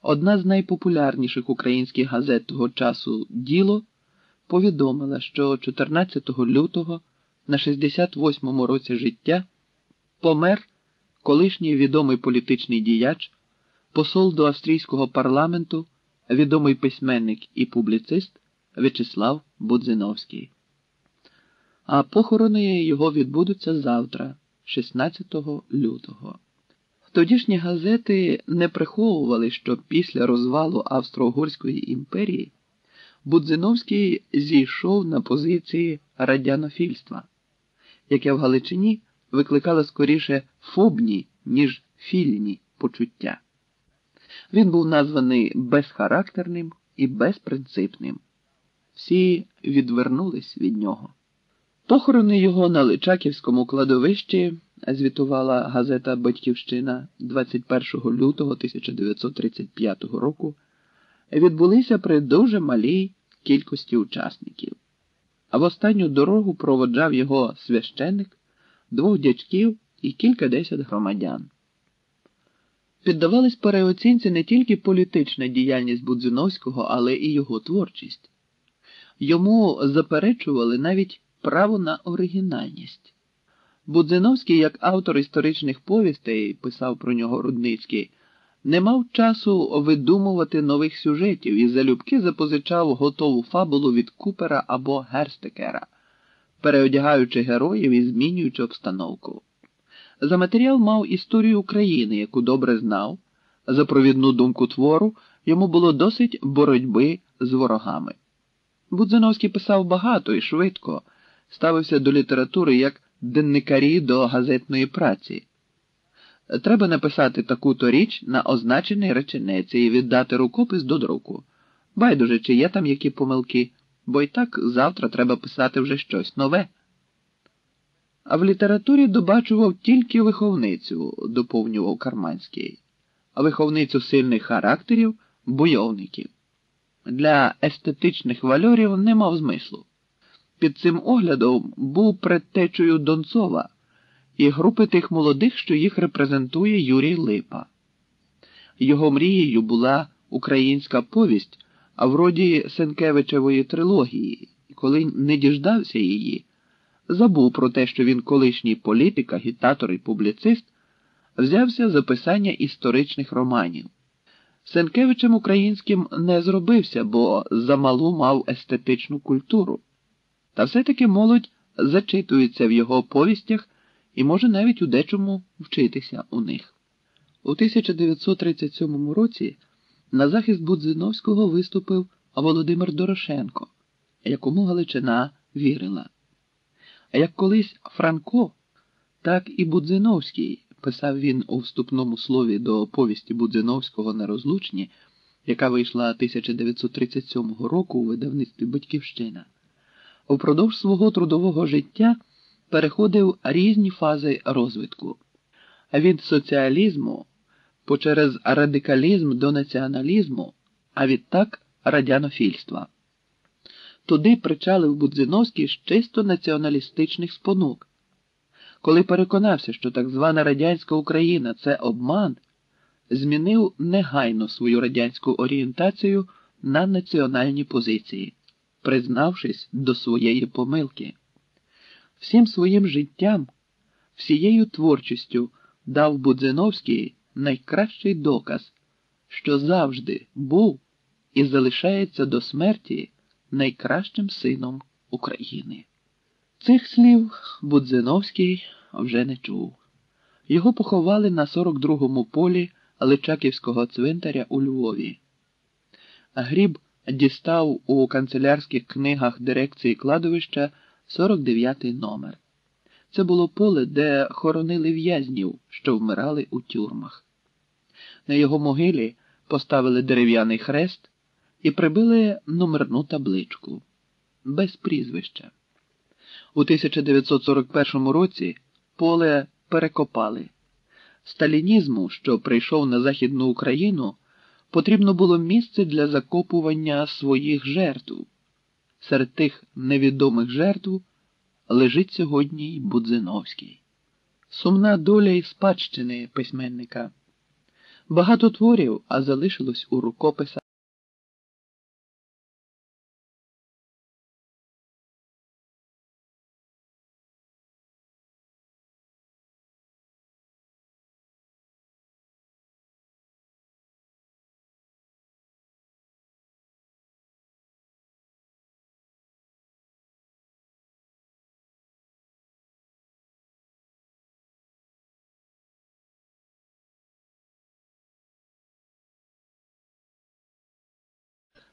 одна з найпопулярніших українських газет того часу «Діло» повідомила, що чотирнадцятого лютого на шістдесят восьмому році життя помер колишній відомий політичний діяч, посол до австрійського парламенту, відомий письменник і публіцист В'ячеслав Будзиновський. А похорони його відбудуться завтра, шістнадцятого лютого. Тодішні газети не приховували, що після розвалу Австро-Угорської імперії Будзиновський зійшов на позиції радянофільства, яке в Галичині викликало скоріше фобні, ніж фільні почуття. Він був названий безхарактерним і безпринципним. Всі відвернулись від нього. Похорони його на Личаківському кладовищі звітувала газета «Батьківщина» двадцять першого лютого тисяча дев'ятсот тридцять п'ятого року, відбулися при дуже малій кількості учасників. А в останню дорогу проводжав його священник, двох дядьків і кількадесят громадян. Піддавались переоцінці не тільки політична діяльність Будзиновського, але і його творчість. Йому заперечували навіть право на оригінальність. Будзиновський, як автор історичних повістей, писав про нього Рудницький, не мав часу видумувати нових сюжетів і залюбки запозичав готову фабулу від Купера або Герстекера, переодягаючи героїв і змінюючи обстановку. За матеріал мав історію України, яку добре знав. За провідну думку твору йому було досить боротьби з ворогами. Будзиновський писав багато і швидко, ставився до літератури як денникарі до газетної праці. Треба написати таку-то річ на означений реченець і віддати рукопис до друку. Байдуже, чи є там які помилки, бо і так завтра треба писати вже щось нове. А в літературі добачував тільки виховницю, доповнював Карманський, а виховницю сильних характерів – бойовників. Для естетичних вальорів не мав змислу. Під цим оглядом був предтечею Донцова і групи тих молодих, що їх репрезентує Юрій Липа. Його мрією була українська повість, а вроді Сенкевичевої трилогії, і коли не діждався її, забув про те, що він колишній політик, агітатор і публіцист, взявся за писання історичних романів. Сенкевичем українським не зробився, бо замалу мав естетичну культуру. Та все-таки молодь зачитується в його повістях і може навіть у дечому вчитися у них. У тисяча дев'ятсот тридцять сьомому році на захист Будзиновського виступив Володимир Дорошенко, якому Галичина вірила. А як колись Франко, так і Будзиновський, писав він у вступному слові до повісті Будзиновського «Нерозлучні», яка вийшла тисяча дев'ятсот тридцять сьомого року у видавництві «Батьківщина», упродовж свого трудового життя переходив різні фази розвитку. Від соціалізму, через радикалізм до націоналізму, а відтак радянофільства. Туди причалив Будзиновський з чисто націоналістичних спонук. Коли переконався, що так звана радянська Україна – це обман, змінив негайно свою радянську орієнтацію на національні позиції, признавшись до своєї помилки. Всім своїм життям, всією творчістю дав Будзиновський найкращий доказ, що завжди був і залишається до смерті найкращим сином України. Цих слів Будзиновський вже не чув. Його поховали на сорок другому полі Личаківського цвинтаря у Львові. Гріб дістав у канцелярських книгах дирекції кладовища сорок дев'ятий номер. Це було поле, де хоронили в'язнів, що вмирали у тюрмах. На його могилі поставили дерев'яний хрест і прибили номерну табличку. Без прізвища. У тисяча дев'ятсот сорок першому році поле перекопали. Сталінізму, що прийшов на Західну Україну, потрібно було місце для закопування своїх жертв. Серед тих невідомих жертв лежить сьогодні й Будзиновський. Сумна доля і спадщини письменника. Багато творів, а залишилось у рукописах.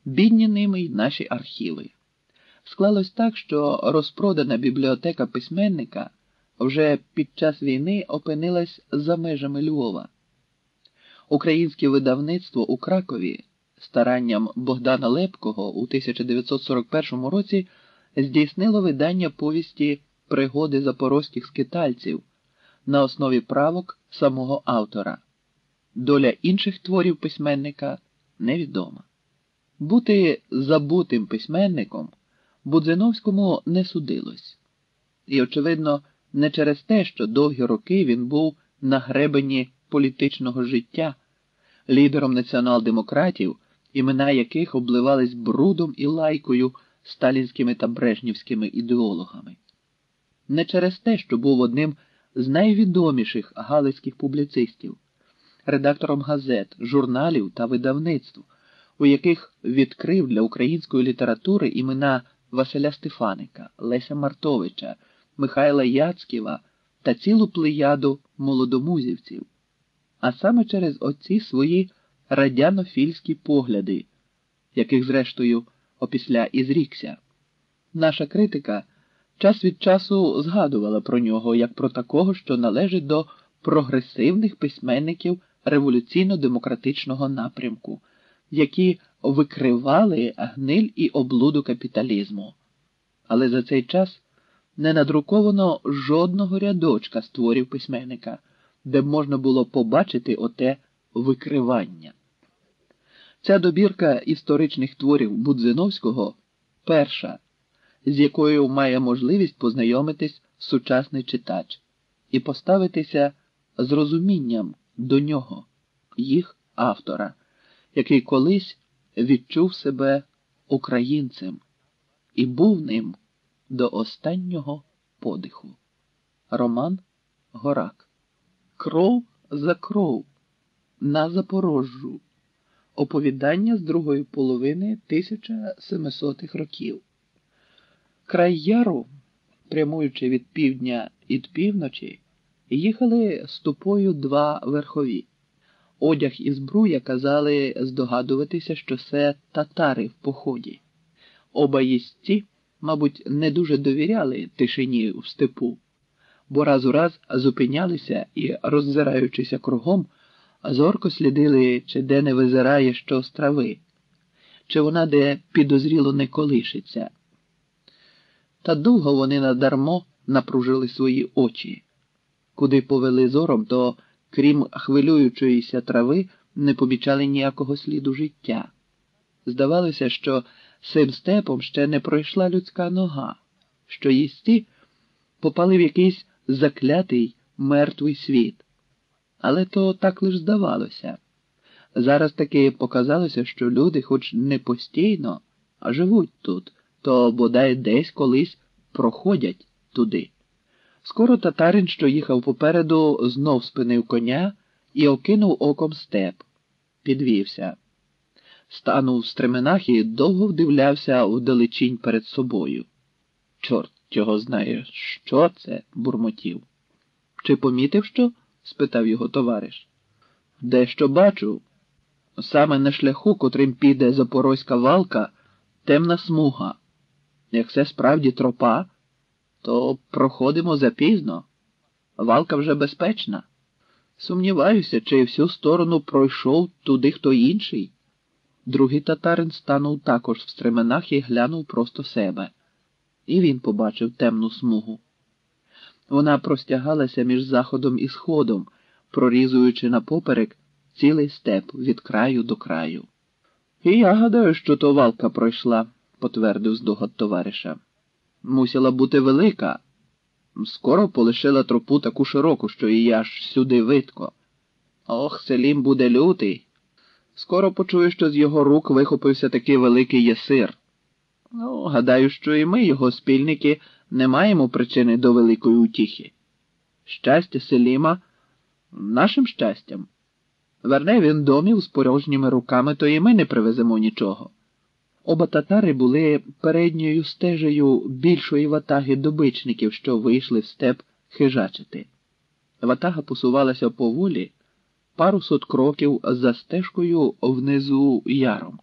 бідні ними й наші архіви. Склалось так, що розпродана бібліотека письменника вже під час війни опинилась за межами Львова. Українське видавництво у Кракові старанням Богдана Лепкого у тисяча дев'ятсот сорок першому році здійснило видання повісті «Пригоди запорозьких скитальців» на основі правок самого автора. Доля інших творів письменника невідома. Бути забутим письменником Будзиновському не судилось. І, очевидно, не через те, що довгі роки він був на гребені політичного життя, лідером націонал-демократів, імена яких обливались брудом і лайкою сталінськими та брежнівськими ідеологами. Не через те, що був одним з найвідоміших галицьких публіцистів, редактором газет, журналів та видавництв, у яких відкрив для української літератури імена Василя Стефаника, Леся Мартовича, Михайла Яцьківа та цілу плеяду молодомузівців, а саме через оці свої радянофільські погляди, яких, зрештою, опісля і зрікся. Наша критика час від часу згадувала про нього як про такого, що належить до прогресивних письменників революційно-демократичного напрямку, які викривали гниль і облуду капіталізму. Але за цей час не надруковано жодного рядочка з творів письменника, де б можна було побачити оте викривання. Ця добірка історичних творів Будзиновського – перша, з якою має можливість познайомитись сучасний читач і поставитися з розумінням до нього, їх автора, який колись відчув себе українцем і був ним до останнього подиху. Роман Горак. «Кров за кров» на Запорожжю. Оповідання з другої половини тисяча семисотих років. Край яру, прямуючи від півдня і до півночі, їхали ступою два верхові. Одяг і збруя казали здогадуватися, що це татари в поході. Оба їстці, мабуть, не дуже довіряли тишині в степу, бо раз у раз зупинялися і, роззираючися кругом, зорко слідили, чи де не визирає що з трави, чи вона де підозріло не колишиться. Та довго вони надармо напружили свої очі. Куди повели зором, то, крім хвилюючоїся трави, не помічали ніякого сліду життя. Здавалося, що цим степом ще не пройшла людська нога, що їсті попали в якийсь заклятий мертвий світ. Але то так лише здавалося. Зараз таки показалося, що люди, хоч не постійно, а живуть тут, то бодай десь колись проходять туди. Скоро татарин, що їхав попереду, знов спинив коня і окинув оком степ. Підвівся. Станув в стременах і довго вдивлявся удалечінь перед собою. «Чорт, чого знає, що це?» – бурмотів. «Чи помітив що?» – спитав його товариш. «Дещо бачу. Саме на шляху, котрим піде запорозька валка, темна смуга. Як це справді тропа, то проходимо запізно. Валка вже безпечна. Сумніваюся, чи всю сторону пройшов туди хто інший». Другий татарин станув також в стременах і глянув просто себе. І він побачив темну смугу. Вона простягалася між заходом і сходом, прорізуючи напоперек цілий степ від краю до краю. «І я гадаю, що то валка пройшла», – потвердив здогад товариша. «Мусила бути велика. Скоро полишила тропу таку широку, що її аж сюди видко. Ох, Селім буде лютий. Скоро почую, що з його рук вихопився такий великий ясир. Ну, гадаю, що і ми, його спільники, не маємо причини до великої утіхи. Щастя Селіма нашим щастям. Верне він домів з порожніми руками, то і ми не привеземо нічого». Оба татари були передньою стежею більшої ватаги добичників, що вийшли в степ хижачити. Ватага посувалася поволі, пару сот кроків за стежкою внизу яром.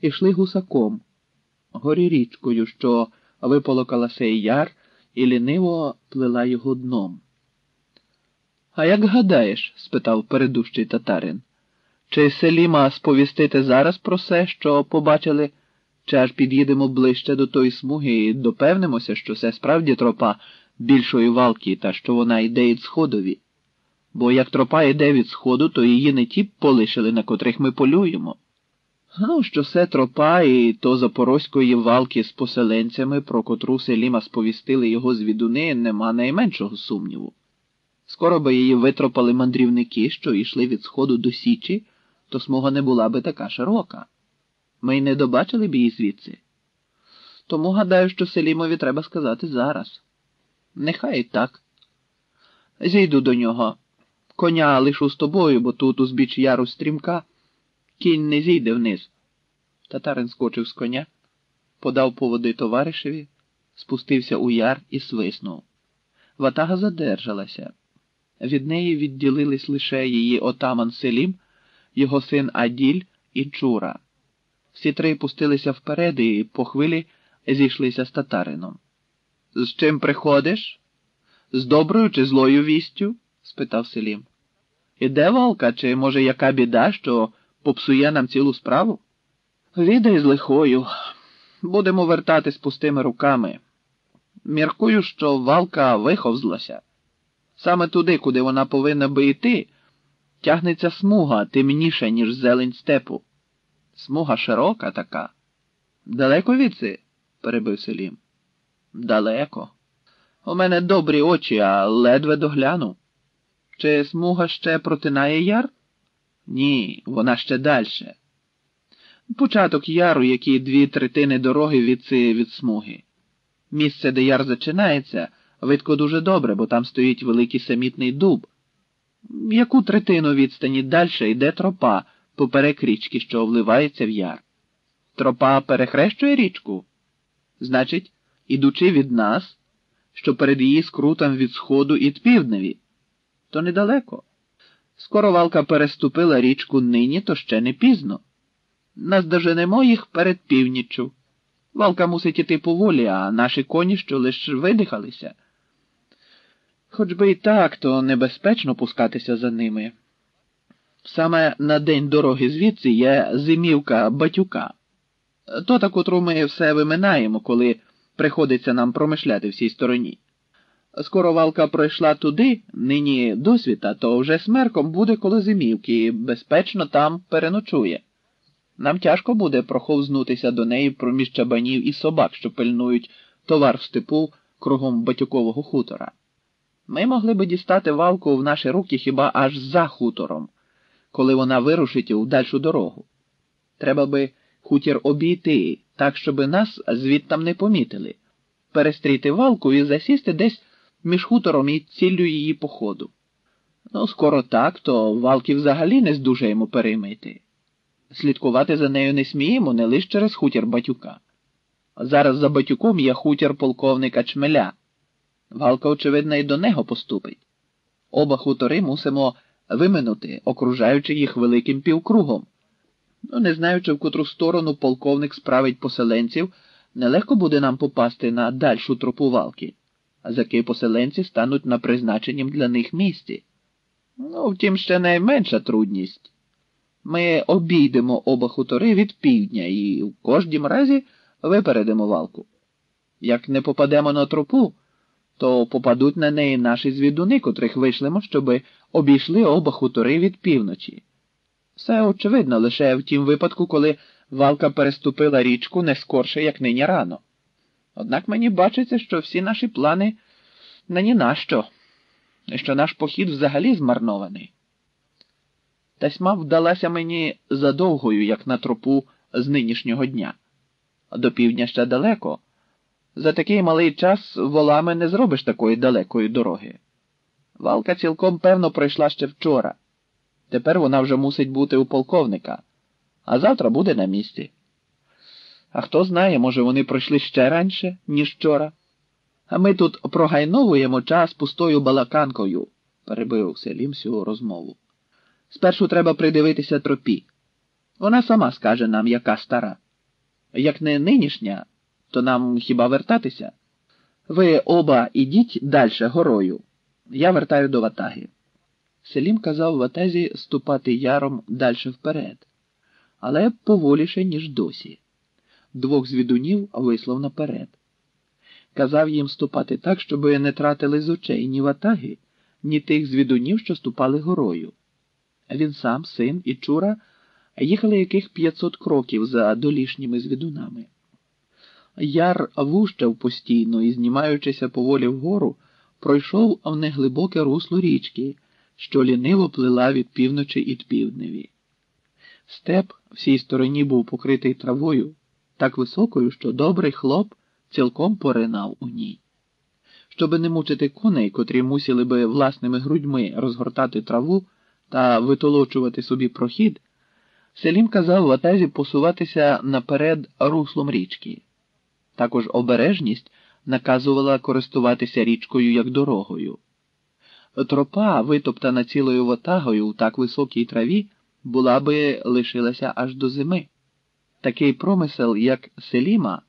ішли гусаком, горі-річкою, що виполокала сей яр і ліниво плила його дном. — А як гадаєш, — спитав передущий татарин, — чи Селіма сповістити зараз про все, що побачили, чи аж під'їдемо ближче до тої смуги і допевнимося, що це справді тропа більшої валки та що вона йде від сходові? Бо як тропа йде від сходу, то її не ті полишили, на котрих ми полюємо. Ну, що це тропа і то запорозької валки з поселенцями, про котру Селіма сповістили його звідуни, нема найменшого сумніву. Скоро би її витропали мандрівники, що йшли від сходу до Січі, то смуга не була би така широка. Ми й не добачили б її звідси. Тому гадаю, що Селімові треба сказати зараз. Нехай і так. Зійду до нього. Коня лишу з тобою, бо тут узбіч яру стрімка. Кінь не зійде вниз. Татарин скочив з коня, подав поводи товаришеві, спустився у яр і свиснув. Ватага задержалася. Від неї відділились лише її отаман Селім, його син Аділь і Чура. Всі три пустилися вперед і по хвилі зійшлися з татарином. — З чим приходиш? — З доброю чи злою вістю? — спитав Селім. — Іде валка, чи, може, яка біда, що попсує нам цілу справу? — Відай з лихою. Будемо вертати з пустими руками. Міркую, що валка виховзлася. Саме туди, куди вона повинна би йти, тягнеться смуга темніша, ніж зелень степу. Смуга широка така. — Далеко відси? — перебив Селім. — Далеко. У мене добрі очі, а ледве догляну. — Чи смуга ще протинає яр? — Ні, вона ще дальше. Початок яру, який дві третини дороги відси від смуги. Місце, де яр зачинається, видко дуже добре, бо там стоїть великий самітний дуб. Яку третину відстані дальше йде тропа поперек річки, що вливається в яр. Тропа перехрещує річку. Значить, ідучи від нас, що перед її скрутом від сходу і півдневі, то недалеко. Скоро валка переступила річку нині, то ще не пізно. Наздоженемо їх перед північчю. Валка мусить іти поволі, а наші коні що лиш видихалися. Хоч би і так, то небезпечно пускатися за ними. Саме на день дороги звідси є зимівка Батюка. То та, котру ми все виминаємо, коли приходиться нам промишляти всій стороні. Скоро валка пройшла туди, нині досвіта, то вже смерком буде коло зимівки і безпечно там переночує. Нам тяжко буде проховзнутися до неї проміж чабанів і собак, що пильнують товар в степу кругом Батюкового хутора. Ми могли би дістати валку в наші руки хіба аж за хутором, коли вона вирушить у дальшу дорогу. Треба би хутір обійти, так, щоби нас звідтам не помітили, перестріти валку і засісти десь між хутором і ціллю її походу. Ну, скоро так, то валки взагалі не здужаємо переймити. Слідкувати за нею не сміємо, не лише через хутір Батюка. Зараз за Батюком є хутір полковника Чмеля. Валка, очевидно, і до нього поступить. Оба хутори мусимо виминути, окружаючи їх великим півкругом. Ну, не знаючи, в котру сторону полковник справить поселенців, нелегко буде нам попасти на дальшу тропу валки, а заки поселенці стануть на призначенім для них місці. Ну, втім, ще найменша трудність. Ми обійдемо оба хутори від півдня і в кожнім разі випередимо валку. Як не попадемо на тропу, то попадуть на неї наші звідуни, котрих вишлемо, щоби обійшли оба хутори від півночі. Все очевидно лише в тім випадку, коли валка переступила річку не скорше, як нині рано. Однак мені бачиться, що всі наші плани на ні на що, і що наш похід взагалі змарнований. Тасьма вдалася мені задовгою, як на тропу з нинішнього дня. До півдня ще далеко. За такий малий час волами не зробиш такої далекої дороги. Валка цілком певно пройшла ще вчора. Тепер вона вже мусить бути у полковника, а завтра буде на місці. А хто знає, може вони пройшли ще раніше, ніж вчора. А ми тут прогайновуємо час пустою балаканкою, перебив Селім цю розмову. Спершу треба придивитися тропі. Вона сама скаже нам, яка стара. як не нинішня, то нам хіба вертатися? Ви оба ідіть дальше горою. Я вертаю до ватаги. Селім казав ватазі ступати яром дальше вперед, але поволіше, ніж досі. Двох звідунів вислав наперед. Казав їм ступати так, щоб не тратили з очей ні ватаги, ні тих звідунів, що ступали горою. Він сам, син і Чура їхали яких п'ятсот кроків за долішніми звідунами. Яр вущав постійно і, знімаючися поволі вгору, пройшов в неглибоке русло річки, що ліниво плила від півночі і півдневі. Степ всій стороні був покритий травою, так високою, що добрий хлоп цілком поринав у ній. Щоби не мучити коней, котрі мусили би власними грудьми розгортати траву та витолочувати собі прохід, Селім казав ватазі посуватися наперед руслом річки. Також обережність наказувала користуватися річкою як дорогою. Тропа, витоптана цілою ватагою в так високій траві, була би лишилася аж до зими. Такий промисел, як Селіма,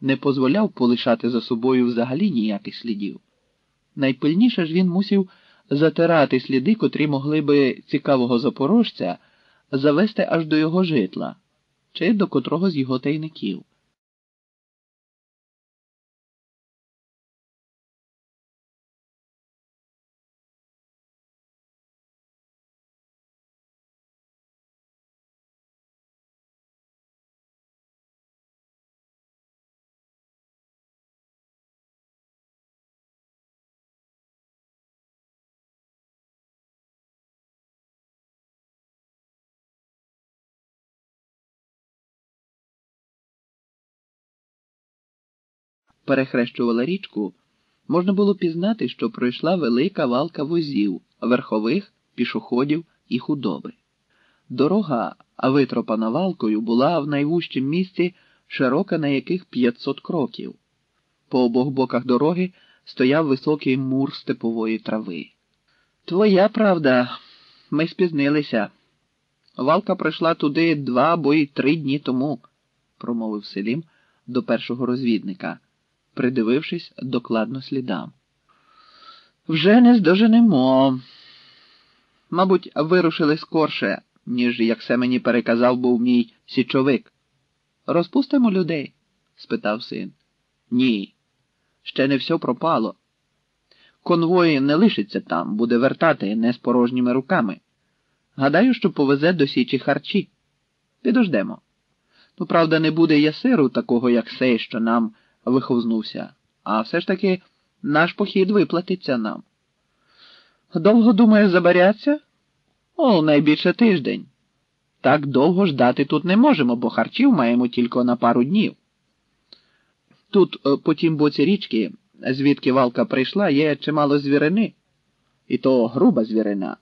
не дозволяв полишати за собою взагалі ніяких слідів. Найпильніше ж він мусив затирати сліди, котрі могли би цікавого запорожця завести аж до його житла, чи до котрого з його тайників. Перехрещувала річку, можна було пізнати, що пройшла велика валка возів, верхових, пішоходів і худоби. Дорога, витропана валкою, була в найвужчому місці широка на яких п'ятсот кроків. По обох боках дороги стояв високий мур степової трави. «Твоя правда, ми спізнилися. Валка пройшла туди два або й три дні тому», – промовив Селім до першого розвідника, придивившись докладно слідам. «Вже не здоженемо. Мабуть, вирушили скорше, ніж, як це мені переказав був мій січовик». «Розпустимо людей?» – спитав син. «Ні, ще не все пропало. Конвої не лишиться там, буде вертати не з порожніми руками. Гадаю, що повезе до Січі харчі. Підождемо. Ну, правда, не буде ясиру такого, як сей, що нам виховзнувся, а все ж таки наш похід виплатиться нам». «Довго, думаєш, забаряться?» «О, найбільше тиждень. Так довго ждати тут не можемо, бо харчів маємо тільки на пару днів. Тут, по тім боці річки, звідки валка прийшла, є чимало звірини, і то груба звірина.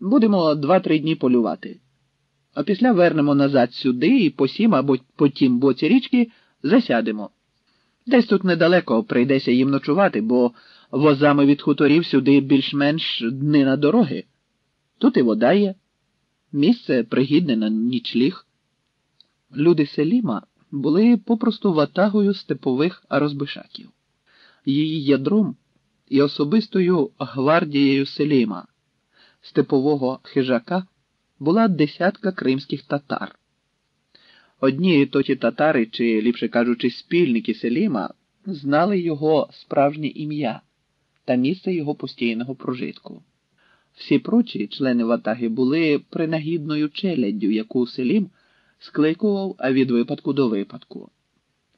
Будемо два-три дні полювати, а після вернемо назад сюди і по сім або по тім боці річки засядемо. Десь тут недалеко прийдеться їм ночувати, бо возами від хуторів сюди більш-менш дни на дороги. Тут і вода є. Місце пригідне на нічліг». Люди Селіма були попросту ватагою степових розбишаків, її ядром і особистою гвардією Селіма, степового хижака, була десятка кримських татар. Одні і тоті татари, чи, ліпше кажучи, спільники Селіма, знали його справжнє ім'я та місце його постійного прожитку. Всі прочі члени ватаги були принагідною челяддю, яку Селім скликував від випадку до випадку.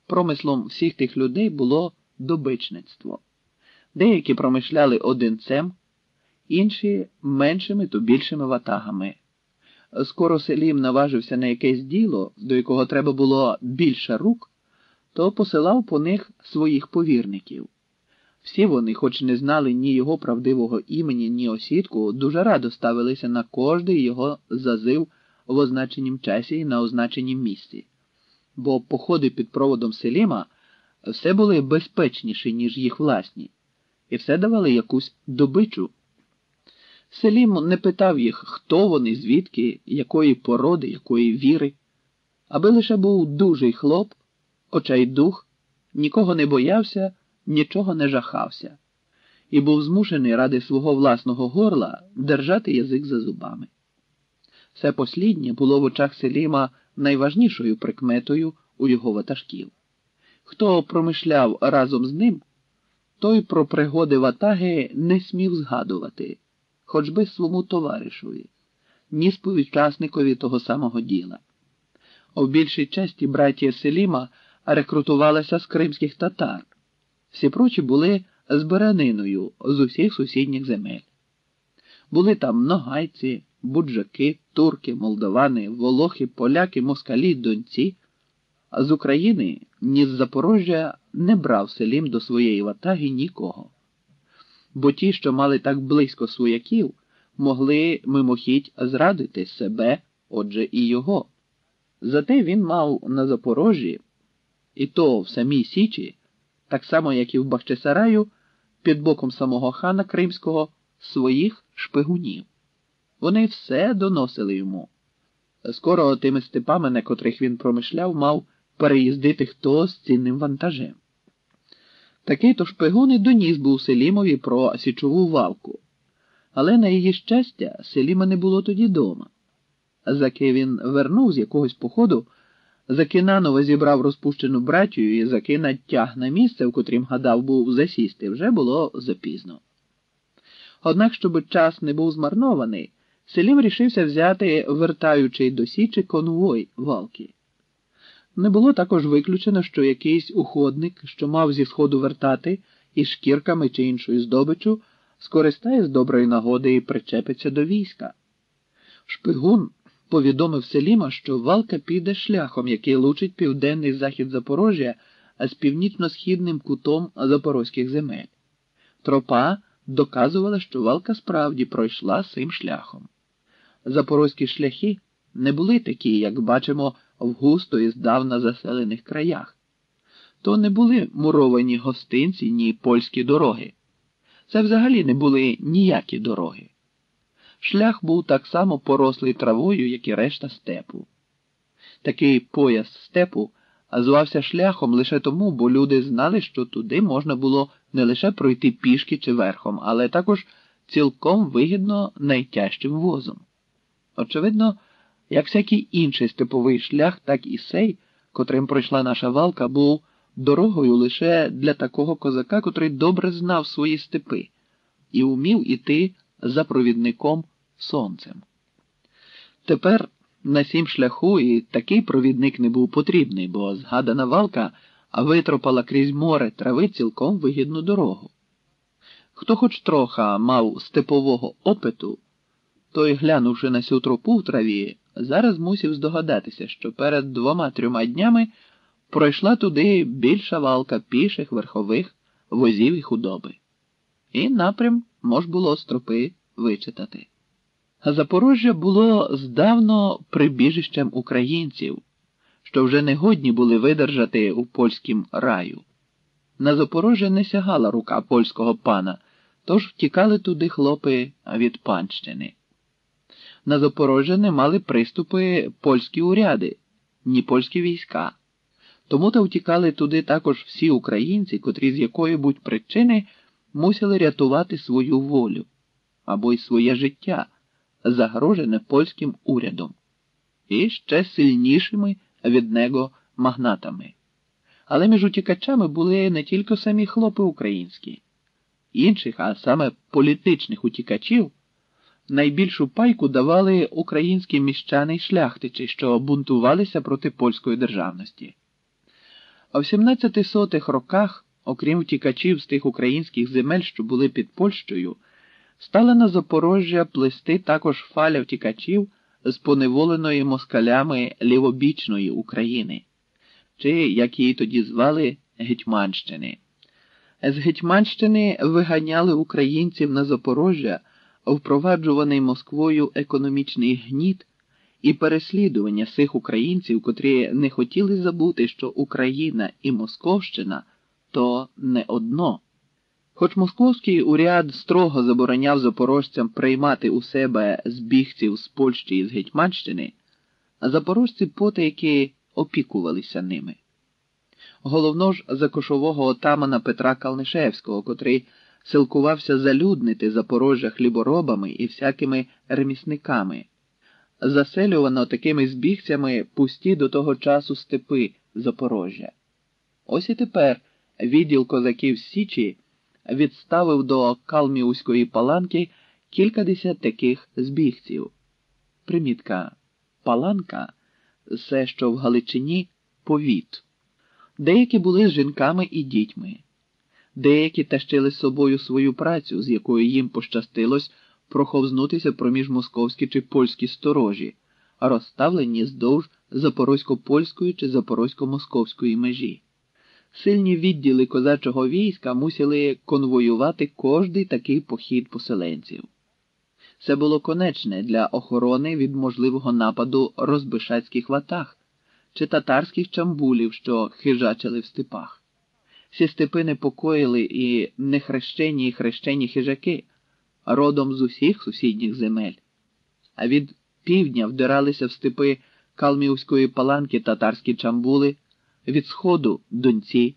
Промислом всіх тих людей було добичництво. Деякі промишляли одинцем, інші – меншими то більшими ватагами. Скоро Селім наважився на якесь діло, до якого треба було більше рук, то посилав по них своїх повірників. Всі вони, хоч не знали ні його правдивого імені, ні осідку, дуже радо ставилися на кожний його зазив в означенім часі і на означенім місці, бо походи під проводом Селіма все були безпечніші, ніж їх власні, і все давали якусь добичу. Селім не питав їх, хто вони, звідки, якої породи, якої віри. аби лише був дужий хлоп, очайдух, нікого не боявся, нічого не жахався, і був змушений ради свого власного горла держати язик за зубами. Все посліднє було в очах Селіма найважнішою прикметою у його ватажків. Хто промишляв разом з ним, той про пригоди ватаги не смів згадувати, хоч би своєму товаришові, ні співучасникові того самого діла. У більшій часті братія Селіма рекрутувалася з кримських татар. Всі прочі були з бараниною з усіх сусідніх земель. Були там ногайці, буджаки, турки, молдавани, волохи, поляки, москалі, донці. А з України, ні з Запорожжя, не брав Селім до своєї ватаги нікого. Бо ті, що мали так близько свояків, могли мимохідь зрадити себе, отже і його. Зате він мав на Запорожжі, і то в самій Січі, так само, як і в Бахчисараю, під боком самого хана кримського, своїх шпигунів. Вони все доносили йому. Скоро тими степами, на котрих він промишляв, мав переїздити хто з цінним вантажем. Такий-то шпигун і доніс був Селімові про січову валку. Але, на її щастя, Селіма не було тоді дома. Заки він вернув з якогось походу, Закинанова зібрав розпущену братію і Закина тяг на місце, в котрім гадав був засісти, вже було запізно. Однак, щоб час не був змарнований, Селім рішився взяти вертаючий до Січі конвой валки. Не було також виключено, що якийсь уходник, що мав зі сходу вертати із шкірками чи іншою здобичу, скористає з доброї нагоди і причепиться до війська. Шпигун повідомив Селіма, що валка піде шляхом, який лучить південний захід Запорожжя з північно-східним кутом запорозьких земель. Тропа доказувала, що валка справді пройшла цим шляхом. Запорозькі шляхи не були такі, як бачимо, в густо і здавна заселених краях. То не були муровані гостинці, ні польські дороги. Це взагалі не були ніякі дороги. Шлях був так само порослий травою, як і решта степу. Такий пояс степу звався шляхом лише тому, бо люди знали, що туди можна було не лише пройти пішки чи верхом, але також цілком вигідно найтяжчим возом. Очевидно, як всякий інший степовий шлях, так і сей, котрим пройшла наша валка, був дорогою лише для такого козака, котрий добре знав свої степи і умів іти за провідником сонцем. Тепер на сім шляху і такий провідник не був потрібний, бо згадана валка витропала крізь море трави цілком вигідну дорогу. Хто хоч троха мав степового опиту, той, глянувши на цю тропу в траві, зараз мусив здогадатися, що перед двома-трьома днями пройшла туди більша валка піших, верхових, возів і худоби. І напрям мож було з тропи вичитати. Запорожжя було здавно прибіжищем українців, що вже не годні були видержати у польськім раю. На Запорожжя не сягала рука польського пана, тож втікали туди хлопи від панщини. На Запорожжя не мали приступи польські уряди, ні польські війська. Тому-то втікали туди також всі українці, котрі з якої-будь причини мусили рятувати свою волю або й своє життя, загрожене польським урядом, і ще сильнішими від нього магнатами. Але між утікачами були не тільки самі хлопи українські. Інших, а саме політичних утікачів, найбільшу пайку давали українські міщани й шляхтичі, що бунтувалися проти польської державності. А в сімнадцятисотих роках, окрім втікачів з тих українських земель, що були під Польщею, стала на Запорожжя плисти також фаля втікачів з поневоленої москалями лівобічної України, чи, як її тоді звали, Гетьманщини. З Гетьманщини виганяли українців на Запорожжя впроваджуваний Москвою економічний гніт і переслідування цих українців, котрі не хотіли забути, що Україна і Московщина – то не одно. Хоч московський уряд строго забороняв запорожцям приймати у себе збігців з Польщі і з Гетьманщини, запорожці потайки опікувалися ними. Головно ж за кошового отамана Петра Калнишевського, котрий силкувався залюднити Запорожжя хліборобами і всякими ремісниками. Заселювано такими збігцями пусті до того часу степи Запорожжя. Ось і тепер відділ козаків Січі відставив до Калміуської паланки кількадесят таких збігців. Примітка. Паланка – все, що в Галичині – повіт. Деякі були з жінками і дітьми. Деякі тащили з собою свою працю, з якою їм пощастилось проховзнутися проміж московські чи польські сторожі, розставлені здовж запорозько-польської чи запорозько-московської межі. Сильні відділи козачого війська мусили конвоювати кожний такий похід поселенців. Це було конечне для охорони від можливого нападу розбишацьких ватаг чи татарських чамбулів, що хижачили в степах. Всі степи непокоїли і нехрещені і хрещені хижаки, родом з усіх сусідніх земель. А від півдня вдиралися в степи Калміївської паланки татарські чамбули, від сходу – донці.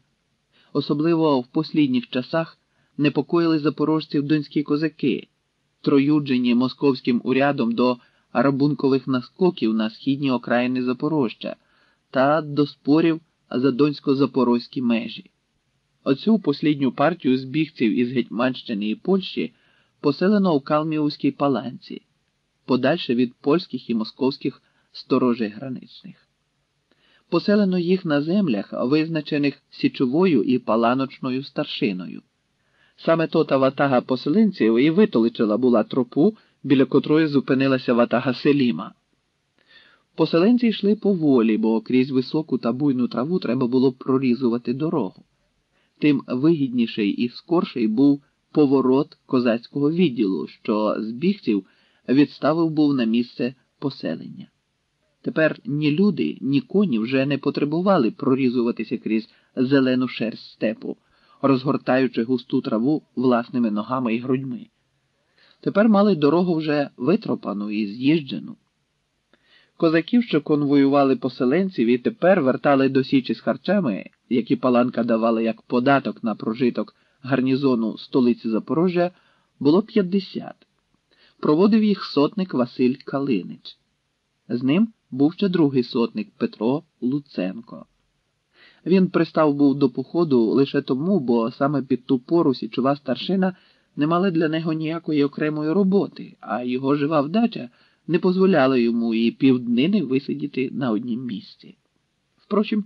Особливо в послідніх часах непокоїли запорожців донські козаки, троюджені московським урядом до рабункових наскоків на східні окраїни Запорожжя та до спорів за донсько-запорозькі межі. Оцю послідню партію збігців із Гетьманщини і Польщі поселено у Калміївській паланці, подальше від польських і московських сторожей граничних. Поселено їх на землях, визначених січовою і паланочною старшиною. Саме то та ватага поселенців і витоличила була тропу, біля котрої зупинилася ватага Селіма. Поселенці йшли поволі, бо крізь високу та буйну траву треба було прорізувати дорогу. Тим вигідніший і скорший був поворот козацького відділу, що збігців відставив був на місце поселення. Тепер ні люди, ні коні вже не потребували прорізуватися крізь зелену шерсть степу, розгортаючи густу траву власними ногами і грудьми. Тепер мали дорогу вже витропану і з'їжджену. Козаків, що конвоювали поселенців і тепер вертали до Січі з харчами, які паланка давала як податок на прожиток гарнізону столиці Запорожжя, було п'ятдесят. Проводив їх сотник Василь Калинич. З ним був ще другий сотник Петро Луценко. Він пристав був до походу лише тому, бо саме під ту пору січова старшина не мала для нього ніякої окремої роботи, а його жива вдача не дозволяла йому і півднини висидіти на однім місці. Впрочем,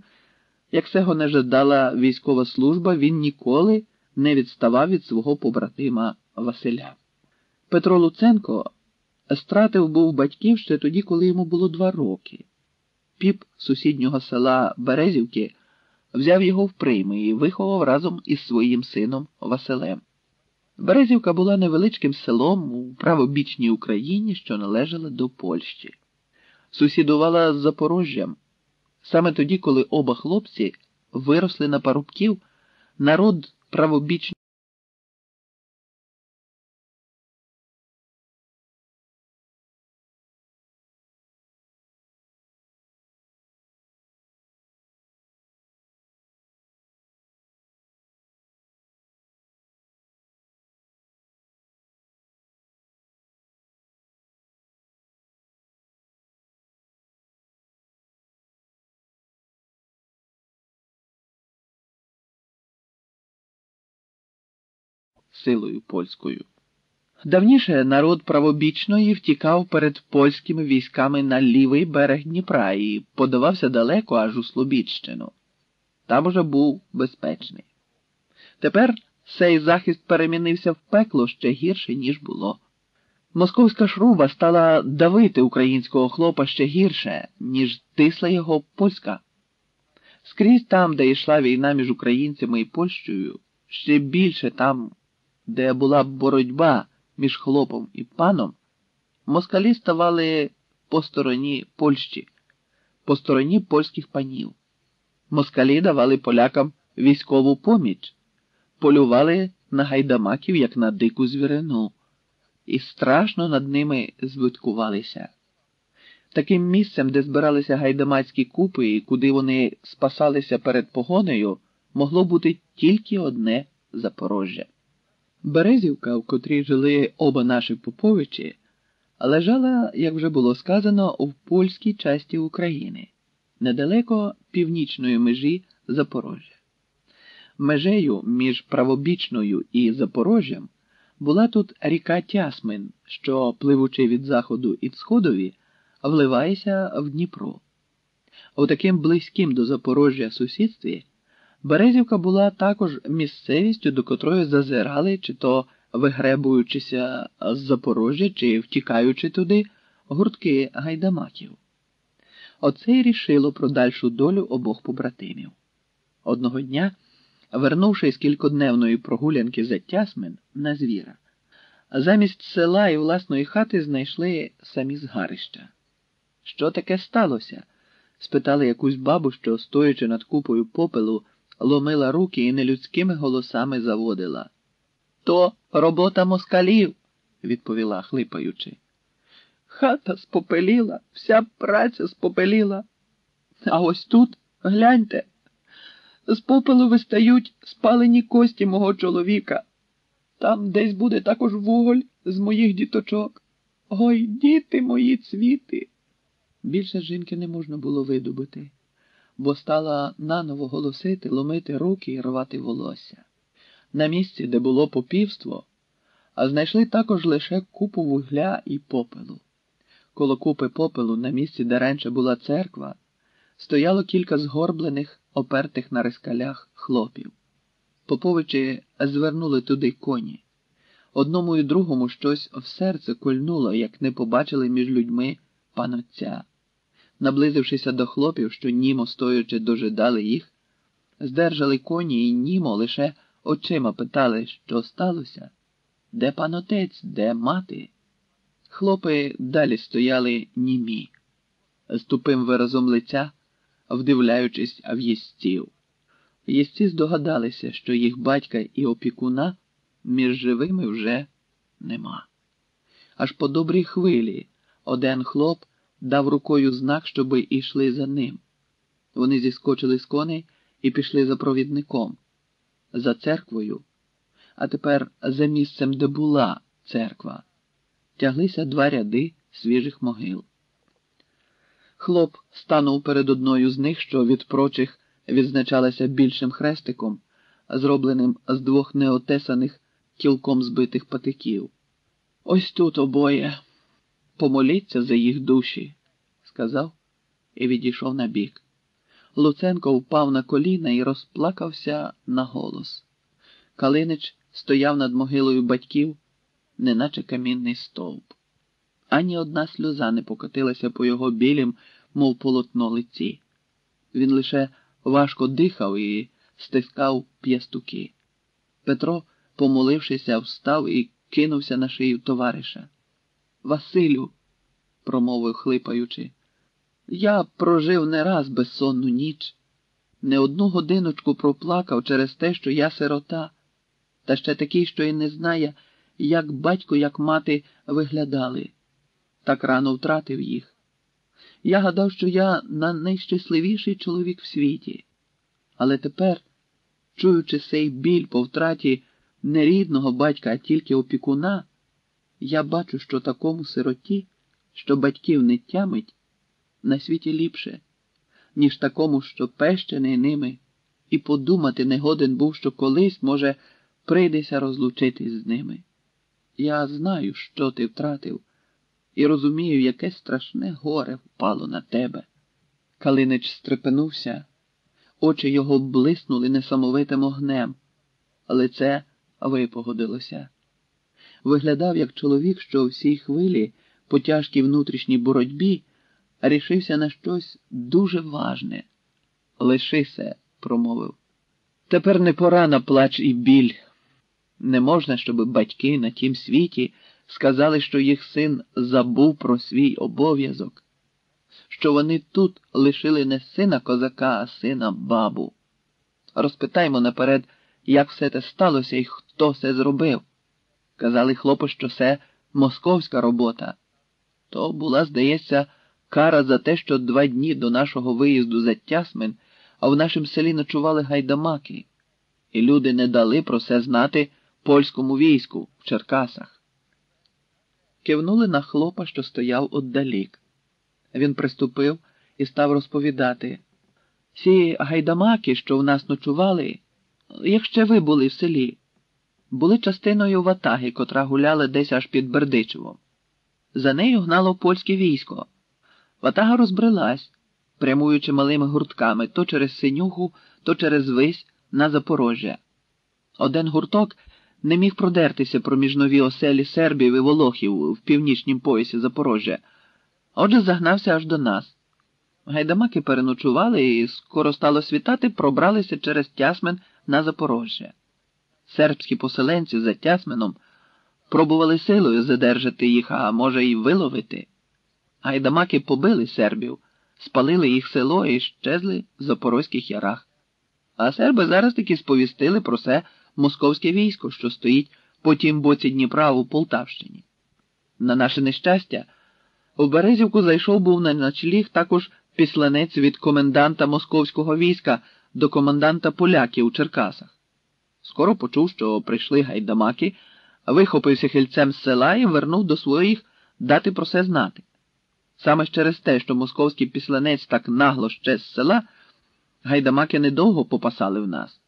як цього не жадала військова служба, він ніколи не відставав від свого побратима Василя. Петро Луценко стратив був батьків ще тоді, коли йому було два роки. Піп сусіднього села Березівки взяв його в прийми і виховав разом із своїм сином Василем. Березівка була невеличким селом у правобічній Україні, що належала до Польщі. Сусідувала з Запорожжям. Саме тоді, коли оба хлопці виросли на парубків, народ правобічний силою польською. Давніше народ правобічної втікав перед польськими військами на лівий берег Дніпра і подавався далеко аж у Слобідщину. Там уже був безпечний. Тепер цей захист перемінився в пекло ще гірше, ніж було. Московська шруба стала давити українського хлопа ще гірше, ніж тисла його польська. Скрізь там, де йшла війна між українцями і Польщею, ще більше там, де була боротьба між хлопом і паном, москалі ставали по стороні Польщі, по стороні польських панів. Москалі давали полякам військову поміч, полювали на гайдамаків, як на дику звірину, і страшно над ними звиткувалися. Таким місцем, де збиралися гайдамацькі купи і куди вони спасалися перед погонею, могло бути тільки одне Запорожжя. Березівка, в котрій жили оба наші Поповичі, лежала, як вже було сказано, в польській часті України, недалеко північної межі Запорожжя. Межею між Правобічною і Запорожжям була тут ріка Тясмин, що, пливучи від заходу і сходові, вливається в Дніпро. У таким близьким до Запорожжя сусідстві Березівка була також місцевістю, до котрої зазирали, чи то вигребуючися з Запорожжя, чи втікаючи туди, гуртки гайдамаків. Оце й рішило про дальшу долю обох побратимів. Одного дня, вернувши з кількодневної прогулянки за Тясмин на Звіра, замість села і власної хати знайшли самі згарища. «Що таке сталося?» – спитали якусь бабу, що, стоячи над купою попелу, ломила руки і нелюдськими голосами заводила. «То робота москалів!» – відповіла, хлипаючи. «Хата спопеліла, вся праця спопеліла. А ось тут, гляньте, з попелу вистають спалені кості мого чоловіка. Там десь буде також вуголь з моїх діточок. Ой, діти мої цвіти!» Більше жінки не можна було видобити, бо стала наново голосити, ломити руки і рвати волосся. На місці, де було попівство, а знайшли також лише купу вугля і попелу. Коло купи попелу, на місці, де раніше була церква, стояло кілька згорблених, опертих на рискалях хлопів. Поповичі звернули туди коні. Одному і другому щось в серце кольнуло, як не побачили між людьми панотця. Наблизившися до хлопів, що німо стоячи дожидали їх, здержали коні і німо лише очима питали, що сталося. Де пан отець, де мати? Хлопи далі стояли німі, з тупим виразом лиця, вдивляючись в їстців. Їстці здогадалися, що їх батька і опікуна між живими вже нема. Аж по добрій хвилі один хлоп дав рукою знак, щоби йшли за ним. Вони зіскочили з коней і пішли за провідником, за церквою, а тепер за місцем, де була церква. Тяглися два ряди свіжих могил. Хлоп станув перед одною з них, що від прочих відзначалася більшим хрестиком, зробленим з двох неотесаних кілком збитих патиків. «Ось тут обоє. Помоліться за їх душі», – сказав і відійшов набік. Луценко впав на коліна і розплакався на голос. Калинич стояв над могилою батьків, неначе камінний стовп. Ані одна сльоза не покотилася по його білім, мов полотно лиці. Він лише важко дихав і стискав п'ястуки. Петро, помолившися, встав і кинувся на шию товариша. «Василю», – промовив хлипаючи, – «я прожив не раз безсонну ніч, не одну годиночку проплакав через те, що я сирота, та ще такий, що й не знає, як батько, як мати виглядали. Так рано втратив їх. Я гадав, що я найщасливіший чоловік в світі. Але тепер, чуючи цей біль по втраті не рідного батька, а тільки опікуна, я бачу, що такому сироті, що батьків не тямить, на світі ліпше, ніж такому, що пещений ними, і подумати не годен був, що колись, може, прийдеться розлучитись з ними. Я знаю, що ти втратив, і розумію, яке страшне горе впало на тебе». Калинич стрепенувся, очі його блиснули несамовитим огнем, лице випогодилося. Виглядав як чоловік, що у всій хвилі, по тяжкій внутрішній боротьбі, рішився на щось дуже важне. «Лишися», – промовив. «Тепер не пора на плач і біль. Не можна, щоби батьки на тім світі сказали, що їх син забув про свій обов'язок, що вони тут лишили не сина козака, а сина бабу. Розпитаймо наперед, як все те сталося і хто це зробив. Казали хлопу, що це московська робота. То була, здається, Кара за те, що два дні до нашого виїзду за Тясмин, а в нашому селі ночували гайдамаки, і люди не дали про це знати польському війську в Черкасах. Кивнули на хлопа, що стояв отдалік. Він приступив і став розповідати. Ці гайдамаки, що в нас ночували, як ще ви були в селі, були частиною ватаги, котра гуляла десь аж під Бердичевом. За нею гнало польське військо. Ватага розбрелась, прямуючи малими гуртками то через Синюгу, то через Вись на Запорожжя. Один гурток не міг продертися проміж нові оселі сербів і волохів в північнім поясі Запорожжя, отже загнався аж до нас. Гайдамаки переночували і, скоро стало світати, пробралися через Тясмин на Запорожжя. Сербські поселенці за Тясмином пробували силою задержати їх, а може й виловити. Гайдамаки побили сербів, спалили їх село і щезли в Запорозьких ярах. А серби зараз таки сповістили про це московське військо, що стоїть по тім боці Дніпра у Полтавщині. На наше нещастя, у Березівку зайшов був на ночліг також післанець від коменданта московського війська до коменданта поляків у Черкасах. Скоро почув, що прийшли гайдамаки, вихопився хильцем з села і вернув до своїх дати про це знати. Саме через те, що московський післанець так нагло ще з села, гайдамаки недовго попасали в нас.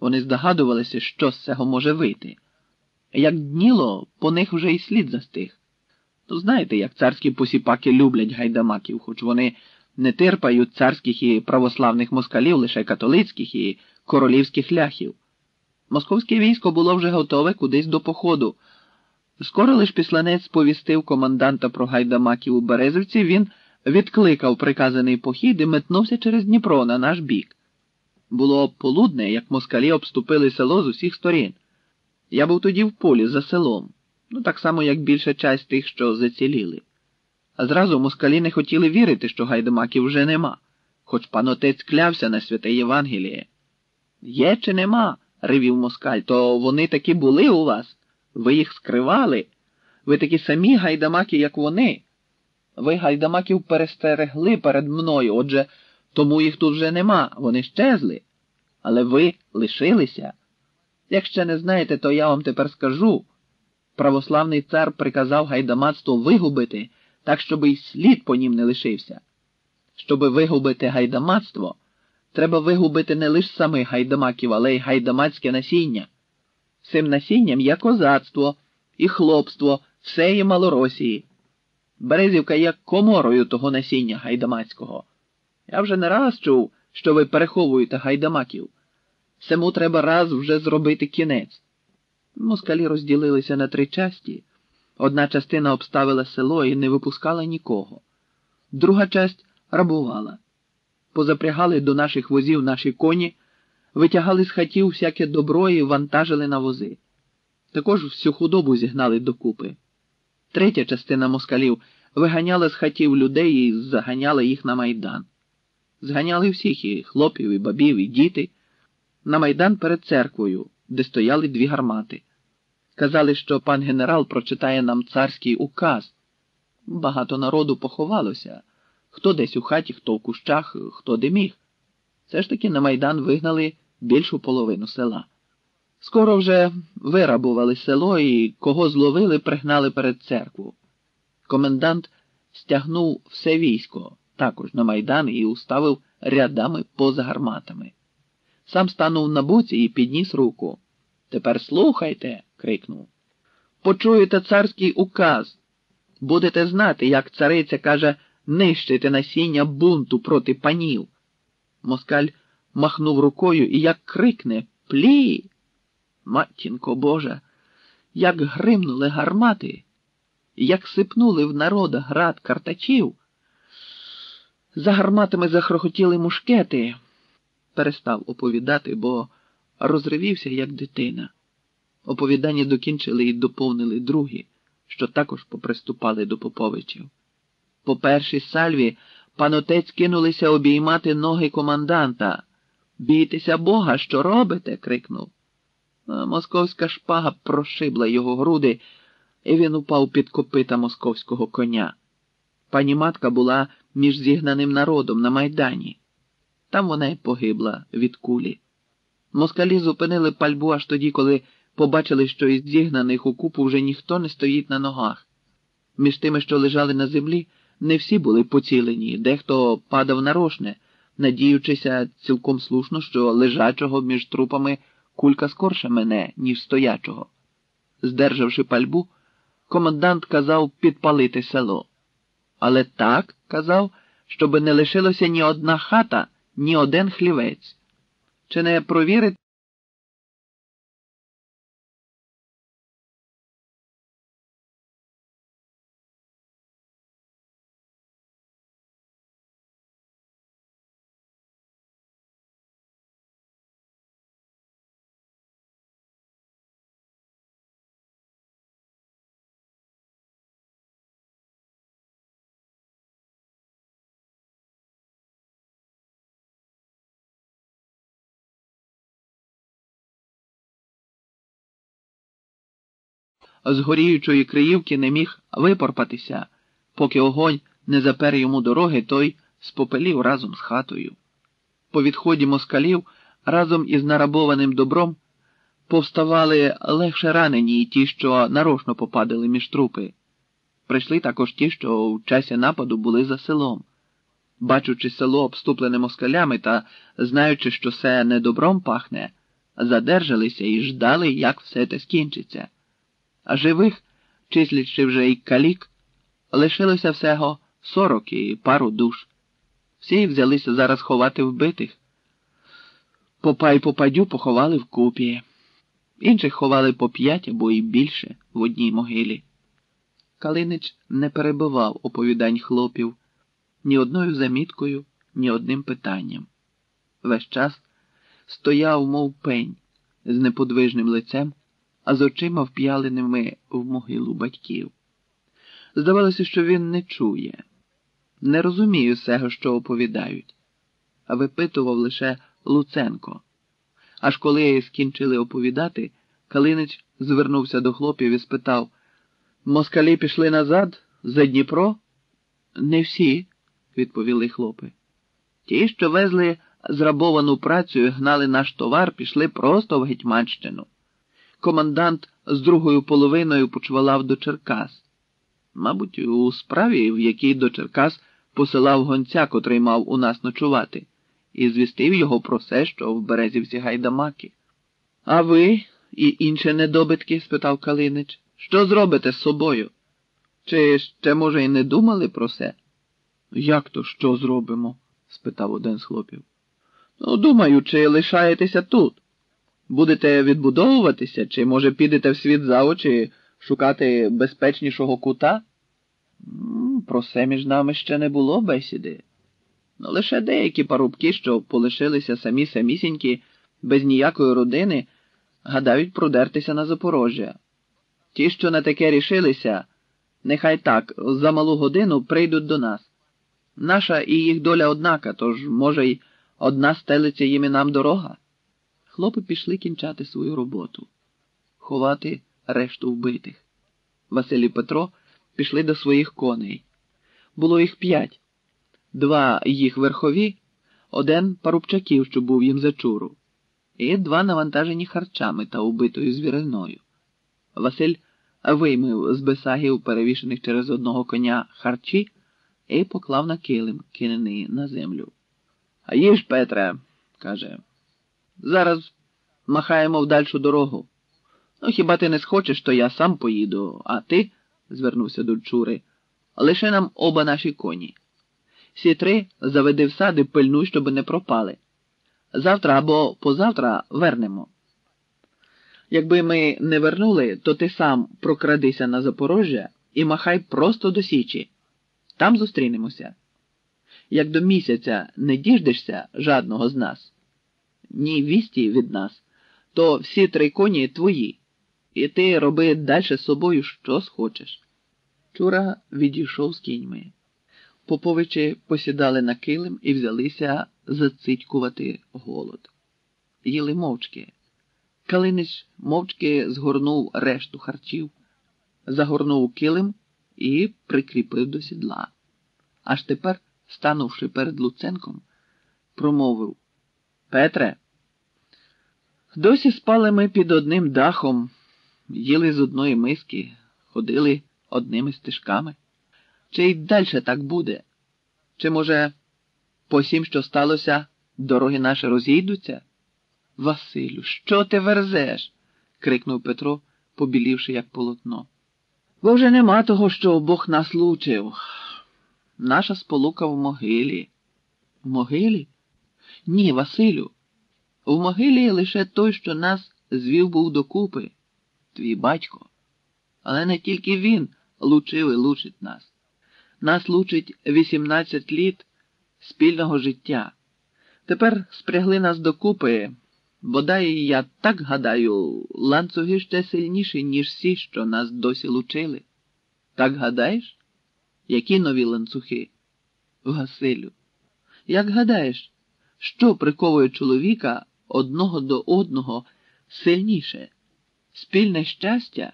Вони здогадувалися, що з цього може вийти. Як дніло, по них вже і слід застиг. То знаєте, як царські посіпаки люблять гайдамаків, хоч вони не терпають царських і православних москалів, лише католицьких і королівських ляхів. Московське військо було вже готове кудись до походу. Скоро лиш післанець сповістив команданта про гайдамаків у Березівці, він відкликав приказаний похід і метнувся через Дніпро на наш бік. Було полудне, як москалі обступили село з усіх сторін. Я був тоді в полі за селом, ну так само, як більша часть тих, що заціліли. А зразу москалі не хотіли вірити, що гайдамаків вже нема, хоч пан отець клявся на святе Євангеліє. «Є чи нема?» – ревів москаль, «то вони таки були у вас». Ви їх скривали. Ви такі самі гайдамаки, як вони. Ви гайдамаків перестерегли перед мною, отже, тому їх тут вже нема, вони щезли. Але ви лишилися. Як ще не знаєте, то я вам тепер скажу. Православний цар приказав гайдамацтво вигубити, так, щоб і слід по нім не лишився. Щоби вигубити гайдамацтво, треба вигубити не лише самих гайдамаків, але й гайдамацьке насіння. Цим насінням є козацтво, і хлопство, всеї Малоросії. Березівка є коморою того насіння гайдамацького. Я вже не раз чув, що ви переховуєте гайдамаків. Цьому треба раз вже зробити кінець. Москалі розділилися на три часті. Одна частина обставила село і не випускала нікого. Друга часть рабувала. Позапрягали до наших возів наші коні, витягали з хатів всяке добро і вантажили на вози. Також всю худобу зігнали докупи. Третя частина москалів виганяла з хатів людей і заганяла їх на Майдан. Зганяли всіх, і хлопів, і бабів, і діти. На Майдан перед церквою, де стояли дві гармати. Казали, що пан генерал прочитає нам царський указ. Багато народу поховалося. Хто десь у хаті, хто в кущах, хто де міг. Все ж таки на Майдан вигнали більшу половину села. Скоро вже вирабували село і кого зловили, пригнали перед церкву. Комендант стягнув все військо, також на Майдан, і уставив рядами поза гарматами. Сам станув на боці і підніс руку. «Тепер слухайте!» – крикнув. «Почуєте царський указ! Будете знати, як цариця каже нищити насіння бунту проти панів!» Москаль махнув рукою і як крикне «Плі!» Матінко Божа, як гримнули гармати, як сипнули в народа град картачів. За гарматами захрохотіли мушкети. Перестав оповідати, бо розривівся, як дитина. Оповідання докінчили і доповнили другі, що також поприступали до поповичів. По першій сальві панотець кинулися обіймати ноги команданта. «Бійтеся Бога, що робите?» – крикнув. А московська шпага прошибла його груди, і він упав під копита московського коня. Пані матка була між зігнаним народом на Майдані. Там вона й погибла від кулі. Москалі зупинили пальбу аж тоді, коли побачили, що із зігнаних у купу вже ніхто не стоїть на ногах. Між тими, що лежали на землі, не всі були поцілені, дехто падав нарошне, надіючися цілком слушно, що лежачого між трупами кулька скорше мене, ніж стоячого. Здержавши пальбу, комендант казав підпалити село. Але так, казав, щоби не лишилося ні одна хата, ні один хлівець. Чи не провірити? З горіючої криївки не міг випорпатися, поки огонь не запер йому дороги, той спопелів разом з хатою. По відході москалів разом із нарабованим добром повставали легше ранені і ті, що нарочно попадали між трупи. Прийшли також ті, що в часі нападу були за селом. Бачучи село обступлене москалями та знаючи, що все не добром пахне, задержалися і ждали, як все те скінчиться. А живих, числячи вже й калік, лишилося всього сорок і пару душ. Всі взялися зараз ховати вбитих. Попа й попадю поховали вкупі. Інших ховали по п'ять або й більше в одній могилі. Калинич не перебивав оповідань хлопів ні одною заміткою, ні одним питанням. Весь час стояв, мов пень, з неподвижним лицем, а з очима вп'яленими в могилу батьків. Здавалося, що він не чує, не розуміє всього, що оповідають, а випитував лише Луценко. Аж коли скінчили оповідати, Калинич звернувся до хлопів і спитав: «Москалі пішли назад? За Дніпро?» «Не всі», – відповіли хлопи. «Ті, що везли зрабовану працю і гнали наш товар, пішли просто в Гетьманщину. Командант з другою половиною почвалав до Черкас. Мабуть, у справі, в якій до Черкас посилав гонця, котрий мав у нас ночувати, і звістив його про все, що в Березівці гайдамаки». «А ви і інші недобитки?» – спитав Калинич. «Що зробите з собою? Чи ще, може, і не думали про це?» «Як то що зробимо?» – спитав один з хлопів. «Ну, думаю, чи лишаєтеся тут? Будете відбудовуватися, чи, може, підете в світ за очі шукати безпечнішого кута?» «Про це між нами ще не було бесіди. Но лише деякі парубки, що полишилися самі-самісінькі, без ніякої родини, гадають продертися на Запорожжя. Ті, що на таке рішилися, нехай так, за малу годину прийдуть до нас. Наша і їх доля однака, тож, може, й одна стелиться їм і нам дорога». Хлопи пішли кінчати свою роботу, ховати решту вбитих. Василь і Петро пішли до своїх коней. Було їх п'ять. Два їх верхові, один парубчаків, що був їм за Чуру, і два навантажені харчами та убитою звіриною. Василь виймив з бесагів, перевішених через одного коня, харчі і поклав на килим, кинений на землю. «А їж, Петре», – каже, – «зараз махаємо в дальшу дорогу. Ну, хіба ти не схочеш, то я сам поїду, а ти, – звернувся до Чури, – лише нам оба наші коні. Всі три заведи в сади, пильнуй, щоб не пропали. Завтра або позавтра вернемо. Якби ми не вернули, то ти сам прокрадися на Запорожжя і махай просто до Січі. Там зустрінемося. Як до місяця не діждешся жадного з нас, ні вісті від нас, то всі три коні твої, і ти роби дальше з собою що схочеш». Чура відійшов з кіньми. Поповичі посідали на килим і взялися зацитькувати голод. Їли мовчки. Калинич мовчки згорнув решту харчів, загорнув килим і прикріпив до сідла. Аж тепер, станувши перед Луценком, промовив: «Петре, досі спали ми під одним дахом, їли з одної миски, ходили одними стежками. Чи й дальше так буде? Чи, може, по всім, що сталося, дороги наші розійдуться?» «Василю, що ти верзеш?» – крикнув Петро, побілівши як полотно. «Бо вже нема того, що Бог нас лучив. Наша сполука в могилі». «В могилі? Ні, Василю. В могилі лише той, що нас звів був докупи, твій батько. Але не тільки він лучив і лучить нас. Нас лучить вісімнадцять літ спільного життя. Тепер спрягли нас докупи, бодай, я так гадаю, ланцюги ще сильніші, ніж всі, що нас досі лучили. Так гадаєш? Які нові ланцюги? Василю, як гадаєш, що приковує чоловіка одного до одного сильніше? Спільне щастя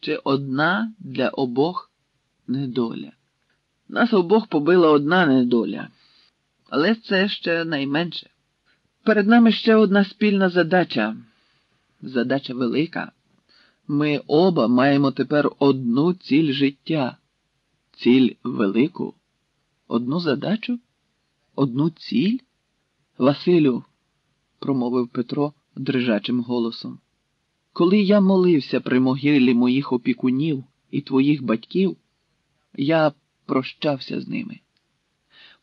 чи одна для обох недоля? Нас обох побила одна недоля, але це ще найменше. Перед нами ще одна спільна задача. Задача велика. Ми оба маємо тепер одну ціль життя. Ціль велику. Одну задачу? Одну ціль? Василю, промовив Петро дрижачим голосом, коли я молився при могилі моїх опікунів і твоїх батьків, я прощався з ними.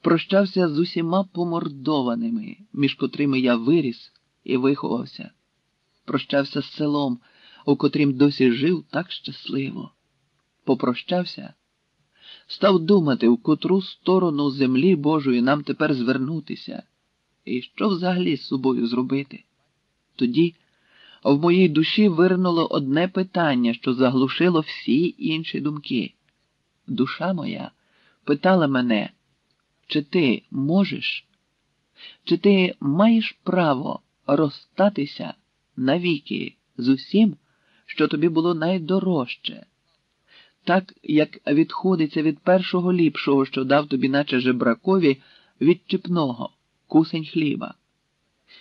Прощався з усіма помордованими, між котрими я виріс і виховався. Прощався з селом, у котрім досі жив так щасливо. Попрощався, став думати, в котру сторону землі Божої нам тепер звернутися, і що взагалі з собою зробити. Тоді в моїй душі вирнуло одне питання, що заглушило всі інші думки. Душа моя питала мене: чи ти можеш, чи ти маєш право розстатися навіки з усім, що тобі було найдорожче, так, як відходиться від першого ліпшого, що дав тобі наче жебракові відчіпного, кусень хліба?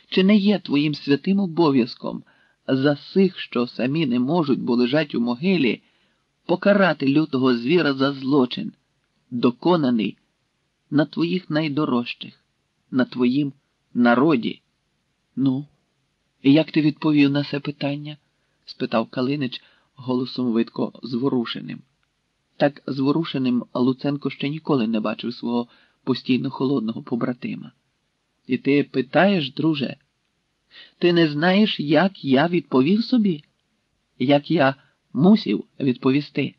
Чи не є твоїм святим обов'язком за сих, що самі не можуть, бо лежать у могилі, покарати лютого звіра за злочин, доконаний на твоїх найдорожчих, на твоїм народі? Ну, і як ти відповів на це питання? Спитав Калинич голосом видко зворушеним. Так зворушеним Луценко ще ніколи не бачив свого постійно холодного побратима. І ти питаєш, друже? Ти не знаєш, як я відповів собі? Як я мусів відповісти?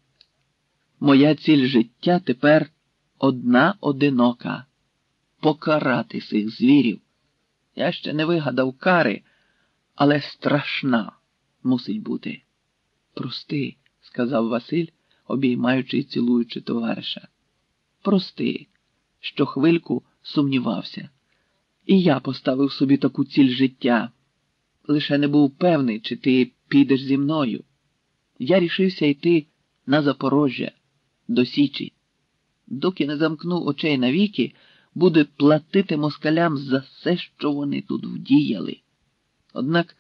Моя ціль життя тепер одна одинока – покарати цих звірів. Я ще не вигадав кари, але страшна мусить бути. Прости, сказав Василь, обіймаючи і цілуючи товариша. Прости, що хвильку сумнівався. І я поставив собі таку ціль життя. Лише не був певний, чи ти підеш зі мною. Я рішився йти на Запорожжя, до Січі. Доки не замкну очей навіки, буду платити москалям за все, що вони тут вдіяли. Однак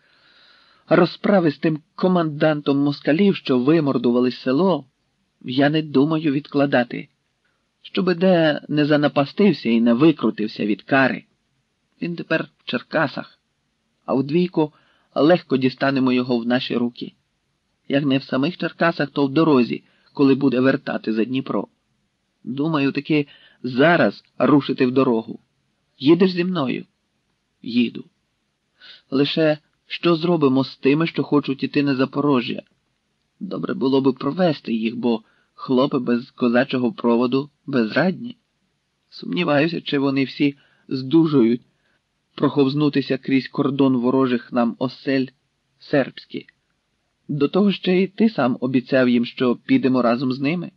розправи з тим командантом москалів, що вимордували село, я не думаю відкладати, щоби де не занапастився і не викрутився від кари. Він тепер в Черкасах, а вдвійку легко дістанемо його в наші руки. Як не в самих Черкасах, то в дорозі, коли буде вертати за Дніпро. Думаю, таки зараз рушити в дорогу. Їдеш зі мною? Їду. Лише що зробимо з тими, що хочуть іти на Запорожжя? Добре було би провести їх, бо хлопи без козачого проводу безрадні. Сумніваюся, чи вони всі здужують проховзнутися крізь кордон ворожих нам осель сербські. До того ще й ти сам обіцяв їм, що підемо разом з ними.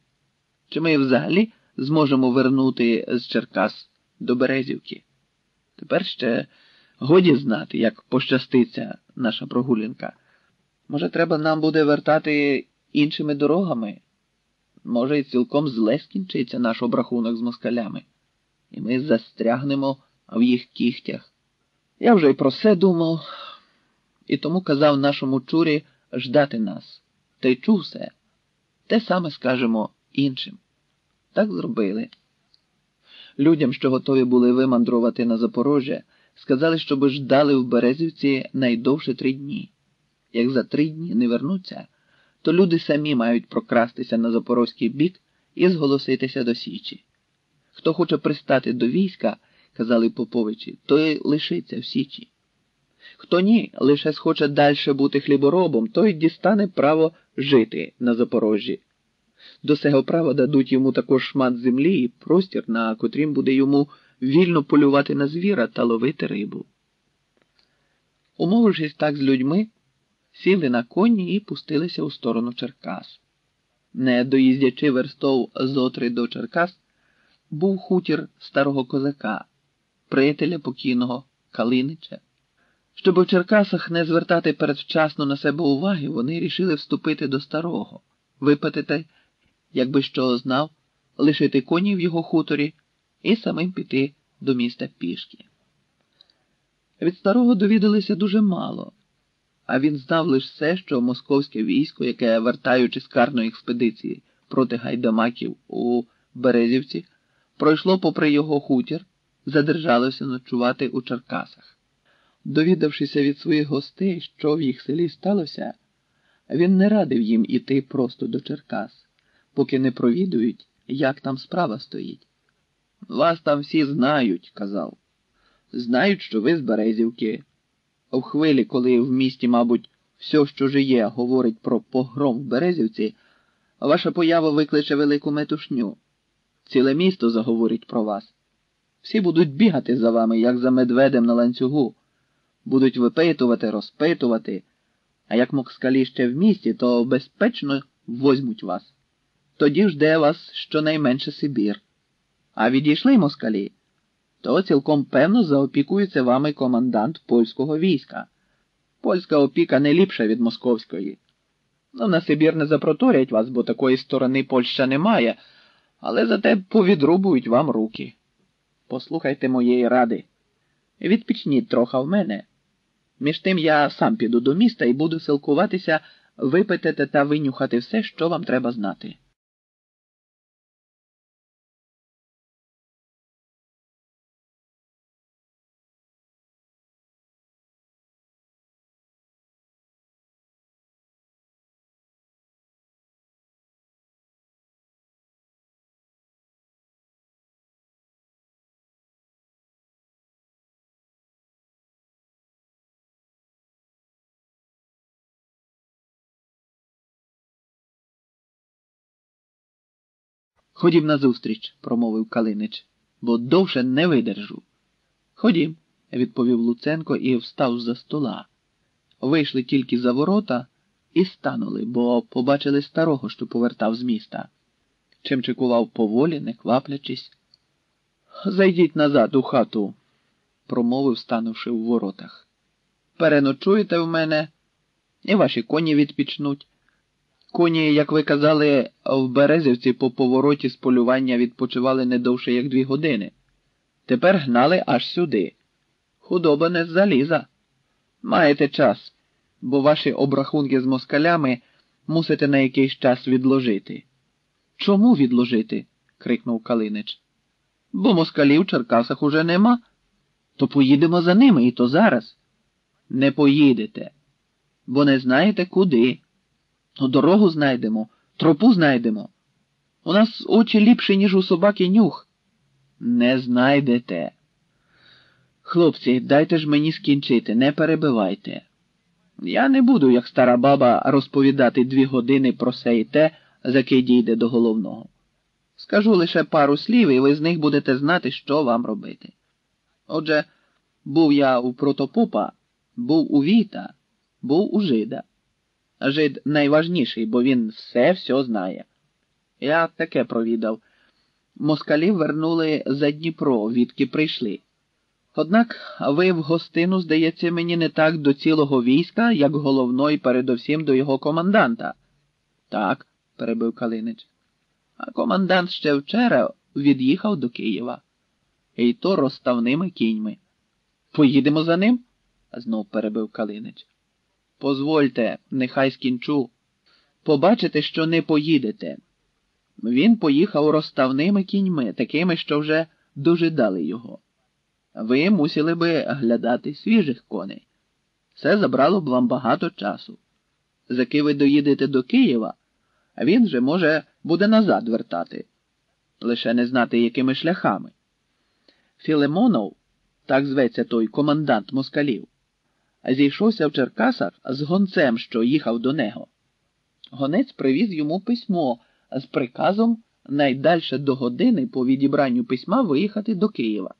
Чи ми взагалі зможемо вернути з Черкас до Березівки? Тепер ще годі знати, як пощаститься наша прогулянка. Може, треба нам буде вертати іншими дорогами? може й цілком зле скінчиться наш обрахунок з москалями, і ми застрягнемо в їх кігтях. Я вже й про це думав, і тому казав нашому Чурі ждати нас. Та й чув все. Те саме скажемо іншим. Так зробили. Людям, що готові були вимандрувати на Запорожжя, сказали, щоби ждали в Березівці найдовше три дні. Як за три дні не вернуться, то люди самі мають прокрастися на запорозький бік і зголоситися до Січі. Хто хоче пристати до війська, казали поповичі, той лишиться в Січі. Хто ні, лише схоче дальше бути хліборобом, той дістане право жити на Запорожжі. До цього права дадуть йому також шмат землі і простір, на котрім буде йому вільно полювати на звіра та ловити рибу. Умовившись так з людьми, сіли на коні і пустилися у сторону Черкас. Не доїздячи верстов зо три до Черкас, був хутір старого козака, приятеля покійного Калинича. Щоб у Черкасах не звертати передвчасно на себе уваги, вони рішили вступити до старого, випитати, якби що знав, лишити коні в його хуторі і самим піти до міста пішки. Від старого довідалися дуже мало, а він знав лише все, що московське військо, яке, вертаючи з карної експедиції проти гайдамаків у Березівці, пройшло попри його хутір, задержалося ночувати у Черкасах. Довідавшися від своїх гостей, що в їх селі сталося, він не радив їм іти просто до Черкас, поки не провідують, як там справа стоїть. «Вас там всі знають», – казав. «Знають, що ви з Березівки. В хвилі, коли в місті, мабуть, все, що жиє, говорить про погром в Березівці, ваша поява викличе велику метушню. Ціле місто заговорить про вас. Всі будуть бігати за вами, як за медведем на ланцюгу. Будуть випитувати, розпитувати, а як москалі ще в місті, то безпечно возьмуть вас. Тоді жде вас щонайменше Сибір. А відійшли москалі, то цілком певно заопікується вами командант польського війська. Польська опіка не ліпша від московської. Ну, на Сибір не запроторять вас, бо такої сторони Польща немає, але зате повідрубують вам руки. Послухайте моєї ради. Відпічніть трохи в мене. Між тим я сам піду до міста і буду силкуватися випитати та винюхати все, що вам треба знати». «Ходім назустріч», – промовив Калинич, – «бо довше не видержу». «Ходім», – відповів Луценко і встав з-за стола. Вийшли тільки за ворота і станули, бо побачили старого, що повертав з міста. Чимчикував поволі, не кваплячись. «Зайдіть назад у хату», – промовив, станувши в воротах. «Переночуєте в мене, і ваші коні відпічнуть. Коні, як ви казали, в Березівці по повороті з полювання відпочивали не довше, як дві години. Тепер гнали аж сюди. Худоба не з заліза. Маєте час, бо ваші обрахунки з москалями мусите на якийсь час відложити». «Чому відложити?» – крикнув Калинич. «Бо москалів в Черкасах уже нема. То поїдемо за ними, і то зараз». «Не поїдете, бо не знаєте, куди». «Ну, дорогу знайдемо, тропу знайдемо. У нас очі ліпші, ніж у собаки нюх». «Не знайдете». «Хлопці, дайте ж мені скінчити, не перебивайте. Я не буду, як стара баба, розповідати дві години про все і те, заки дійде до головного. Скажу лише пару слів, і ви з них будете знати, що вам робити. Отже, був я у протопопа, був у Віта, був у Жида. Жид найважніший, бо він все-все знає. Я таке провідав. Москалів вернули за Дніпро, відки прийшли. Однак ви в гостину, здається мені, не так до цілого війська, як головно і передовсім до його команданта». «Так», – перебив Калинич. а комендант ще вчора від'їхав до Києва. І то розставними кіньми. Поїдемо за ним? Знов перебив Калинич. Позвольте, нехай скінчу. Побачите, що не поїдете. Він поїхав розставними кіньми, такими, що вже дожидали його. Ви мусили би глядати свіжих коней. Це забрало б вам багато часу. Заки ви доїдете до Києва, а він же, може, буде назад вертати. Лише не знати, якими шляхами. Філемонов, так зветься той комендант москалів, зійшовся в Черкасах з гонцем, що їхав до нього. Гонець привіз йому письмо з приказом найдальше до години по відібранню письма виїхати до Києва.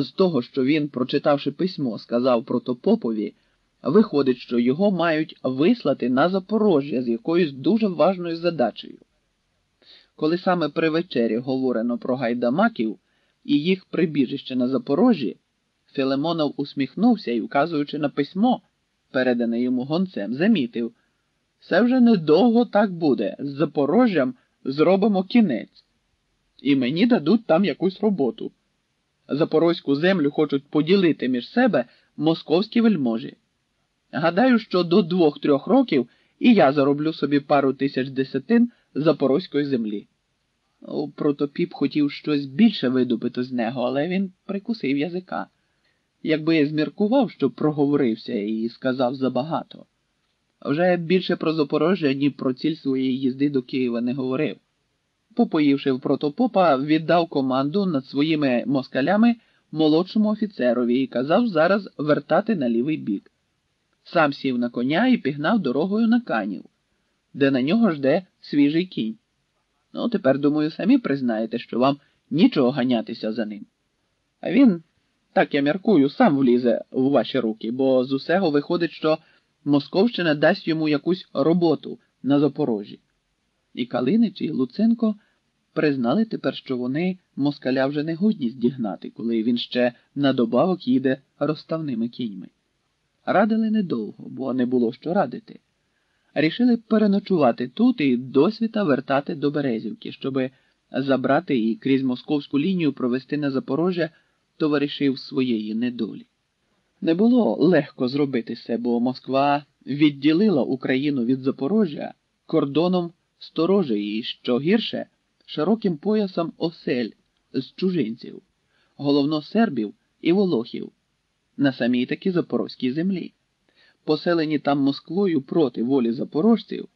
З того, що він, прочитавши письмо, сказав протопопові, виходить, що його мають вислати на Запорожжя з якоюсь дуже важною задачею. Коли саме при вечері говорено про гайдамаків і їх прибіжище на Запорожжі, Філемонов усміхнувся і, указуючи на письмо, передане йому гонцем, замітив, «Це вже недовго так буде, з Запорожжям зробимо кінець, і мені дадуть там якусь роботу. Запорозьку землю хочуть поділити між себе московські вельможі. Гадаю, що до двох-трьох років і я зароблю собі пару тисяч десятин запорозької землі». Протопіп хотів щось більше видобити з нього, але він прикусив язика. Якби зміркував, що проговорився і сказав забагато. Вже більше про Запорожжя, ні про ціль своєї їзди до Києва не говорив. Попоївши в протопопа, віддав команду над своїми москалями молодшому офіцерові і казав зараз вертати на лівий бік. Сам сів на коня і пігнав дорогою на Канів, де на нього жде свіжий кінь. Ну, тепер, думаю, самі признаєте, що вам нічого ганятися за ним. А він, так я міркую, сам влізе в ваші руки, бо з усього виходить, що Московщина дасть йому якусь роботу на Запорожжі. І Калинич, і Луценко признали тепер, що вони москаля вже не годні здігнати, коли він ще надобавок їде розставними кіньми. Радили недовго, бо не було що радити. Рішили переночувати тут і досвіта вертати до Березівки, щоби забрати і крізь московську лінію провести на Запорожжя товаришів своєї недолі. Не було легко зробити це, бо Москва відділила Україну від Запорожжя кордоном сторожі і, що гірше, широким поясом осель з чужинців, головно сербів і волохів, на самій таки запорозькій землі. Поселені там Москвою проти волі запорожців,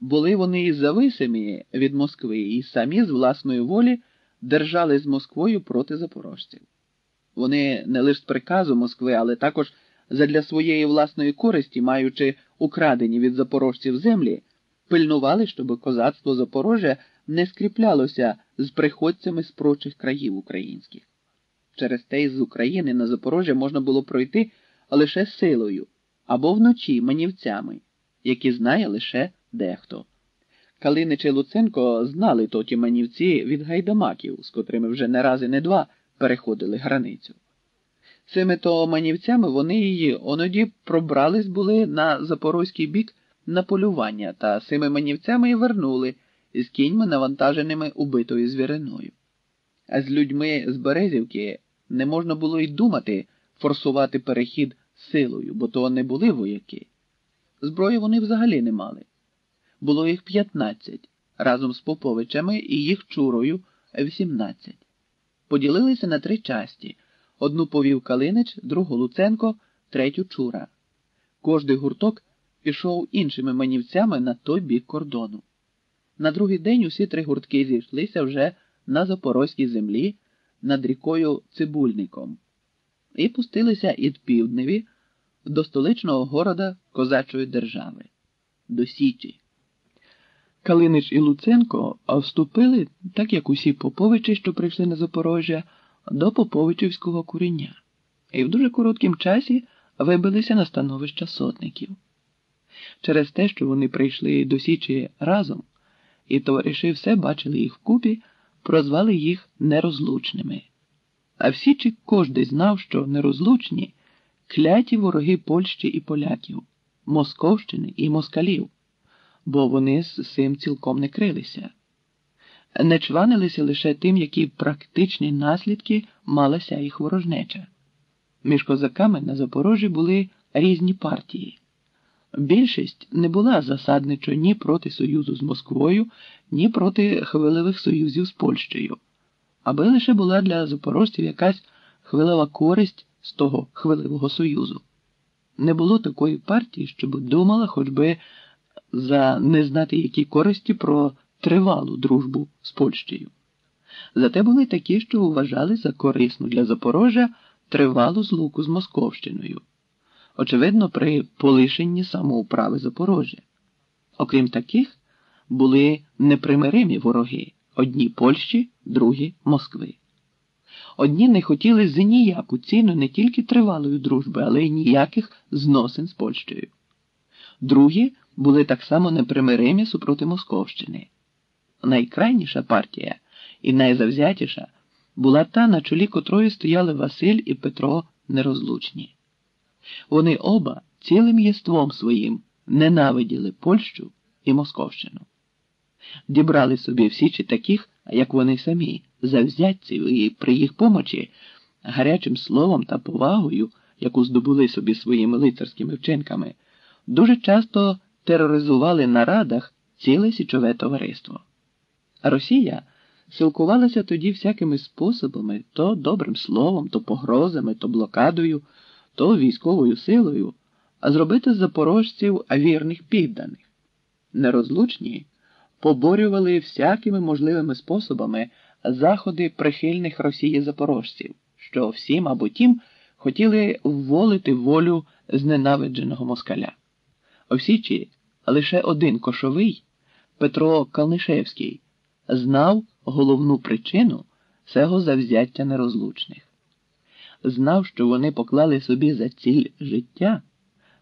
були вони і зависимі від Москви, і самі з власної волі держали з Москвою проти запорожців. Вони не лише з приказу Москви, але також задля своєї власної користі, маючи украдені від запорожців землі, пильнували, щоб козацтво Запорожжя не скріплялося з приходцями з прочих країв українських. Через те із України на Запорожжя можна було пройти лише силою, або вночі манівцями, які знає лише дехто. Калинич і Луценко знали тоті манівці від гайдамаків, з котрими вже не раз і не два переходили границю. Цими то манівцями вони її оноді пробрались були на запорозький бік на полювання, та цими манівцями і вернули з кіньми, навантаженими убитою звіриною. А з людьми з Березівки не можна було й думати форсувати перехід силою, бо то не були вояки. Зброї вони взагалі не мали. Було їх п'ятнадцять, разом з Поповичами і їх Чурою вісімнадцять. Поділилися на три часті. Одну повів Калинич, другу Луценко, третю Чура. Кожний гурток пішов іншими манівцями на той бік кордону. На другий день усі три гуртки зійшлися вже на запорозькій землі над рікою Цибульником і пустилися від півдневі до столичного города козачої держави, до Січі. Калинич і Луценко вступили, так як усі поповичі, що прийшли на Запорожжя, до поповичівського куріння, і в дуже короткім часі вибилися на становище сотників. Через те, що вони прийшли до Січі разом, і товариші все бачили їх вкупі, прозвали їх нерозлучними. А в Січі кожен знав, що нерозлучні – кляті вороги Польщі і поляків, Московщини і москалів, бо вони з цим цілком не крилися. не чванилися лише тим, які практичні наслідки мала ся їх ворожнеча. Між козаками на Запорожжі були різні партії. Більшість не була засадничо ні проти союзу з Москвою, ні проти хвилевих союзів з Польщею, аби лише була для запорожців якась хвилева користь з того хвилевого союзу. Не було такої партії, щоб думала хоч би за не знати які користі про тривалу дружбу з Польщею. Зате були такі, що вважали за корисну для Запорожжя тривалу злуку з Московщиною. Очевидно, при полишенні самоуправи Запорожжя. Окрім таких, були непримиримі вороги – одні Польщі, другі Москви. Одні не хотіли за ніяку ціну не тільки тривалої дружби, але й ніяких зносин з Польщею. Другі були так само непримиримі супроти Московщини. Найкрайніша партія і найзавзятіша була та, на чолі котрої стояли Василь і Петро Нерозлучні. Вони оба цілим єством своїм ненавиділи Польщу і Московщину. Дібрали собі в Січі таких, як вони самі, завзятців, і при їх помочі, гарячим словом та повагою, яку здобули собі своїми лицарськими вчинками, дуже часто тероризували на радах ціле січове товариство. А Росія силкувалася тоді всякими способами, то добрим словом, то погрозами, то блокадою, то військовою силою, а зробити з запорожців вірних підданих. Нерозлучні поборювали всякими можливими способами заходи прихильних Росії запорожців, що всім або тім хотіли вволити волю зненавидженого москаля. У Січі лише один кошовий, Петро Калнишевський, знав головну причину цього завзяття нерозлучних. Знав, що вони поклали собі за ціль життя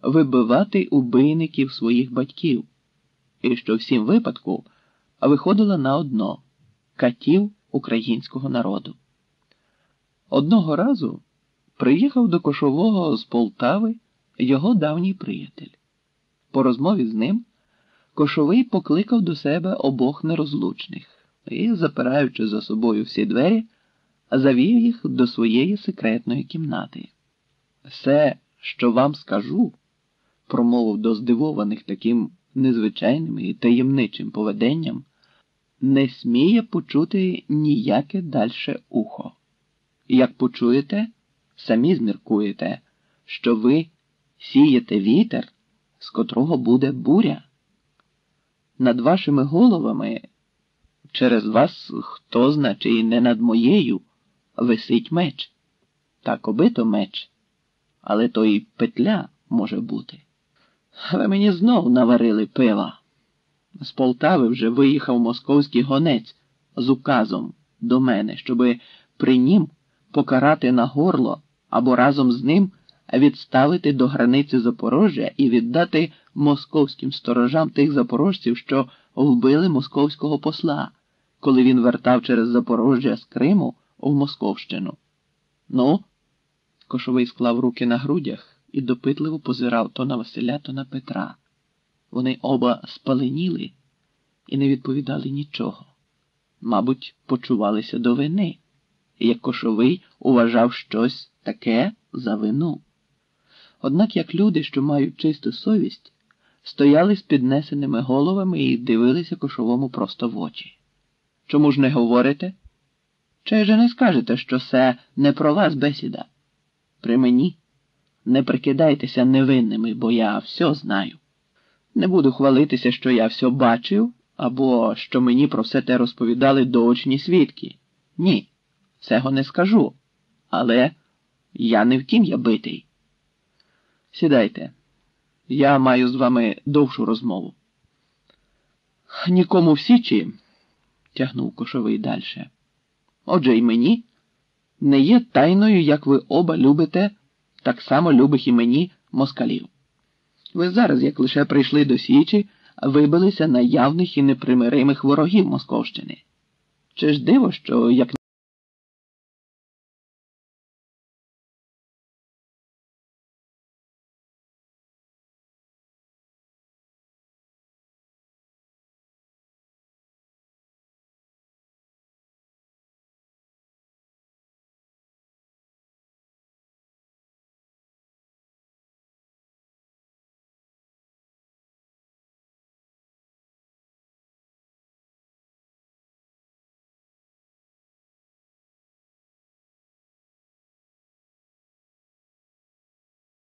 вибивати убийників своїх батьків, і що всім випадку виходило на одно – катів українського народу. Одного разу приїхав до Кошового з Полтави його давній приятель. По розмові з ним Кошовий покликав до себе обох нерозлучних і, запираючи за собою всі двері, завів їх до своєї секретної кімнати. «Все, що вам скажу», – промовив до здивованих таким незвичайним і таємничим поведенням, «не сміє почути ніяке дальше ухо. Як почуєте, самі зміркуєте, що ви сієте вітер, з котрого буде буря. Над вашими головами, через вас, хто зна, чи не над моєю, висить меч. Так обито меч, але то і петля може бути. Але мені знов наварили пива. З Полтави вже виїхав московський гонець з указом до мене, щоби при нім покарати на горло або разом з ним відставити до границі Запорожжя і віддати московським сторожам тих запорожців, що вбили московського посла, коли він вертав через Запорожжя з Криму в Московщину. Ну?» Кошовий склав руки на грудях і допитливо позирав то на Василя, то на Петра. Вони оба спаленіли і не відповідали нічого. Мабуть, почувалися до вини, як Кошовий уважав щось таке за вину. Однак, як люди, що мають чисту совість, стояли з піднесеними головами і дивилися Кошовому просто в очі. «Чому ж не говорите? Чи ж не скажете, що це не про вас бесіда? При мені не прикидайтеся невинними, бо я все знаю. Не буду хвалитися, що я все бачив, або що мені про все те розповідали доочні свідки. Ні, цього не скажу, але я не втім я битий. Сідайте, я маю з вами довшу розмову». «Нікому в Січі», – тягнув Кошовий дальше, «отже і мені, не є тайною, як ви оба любите, так само любих і мені, москалів. Ви зараз, як лише прийшли до Січі, вибилися на явних і непримиримих ворогів Московщини. Чи ж диво, що як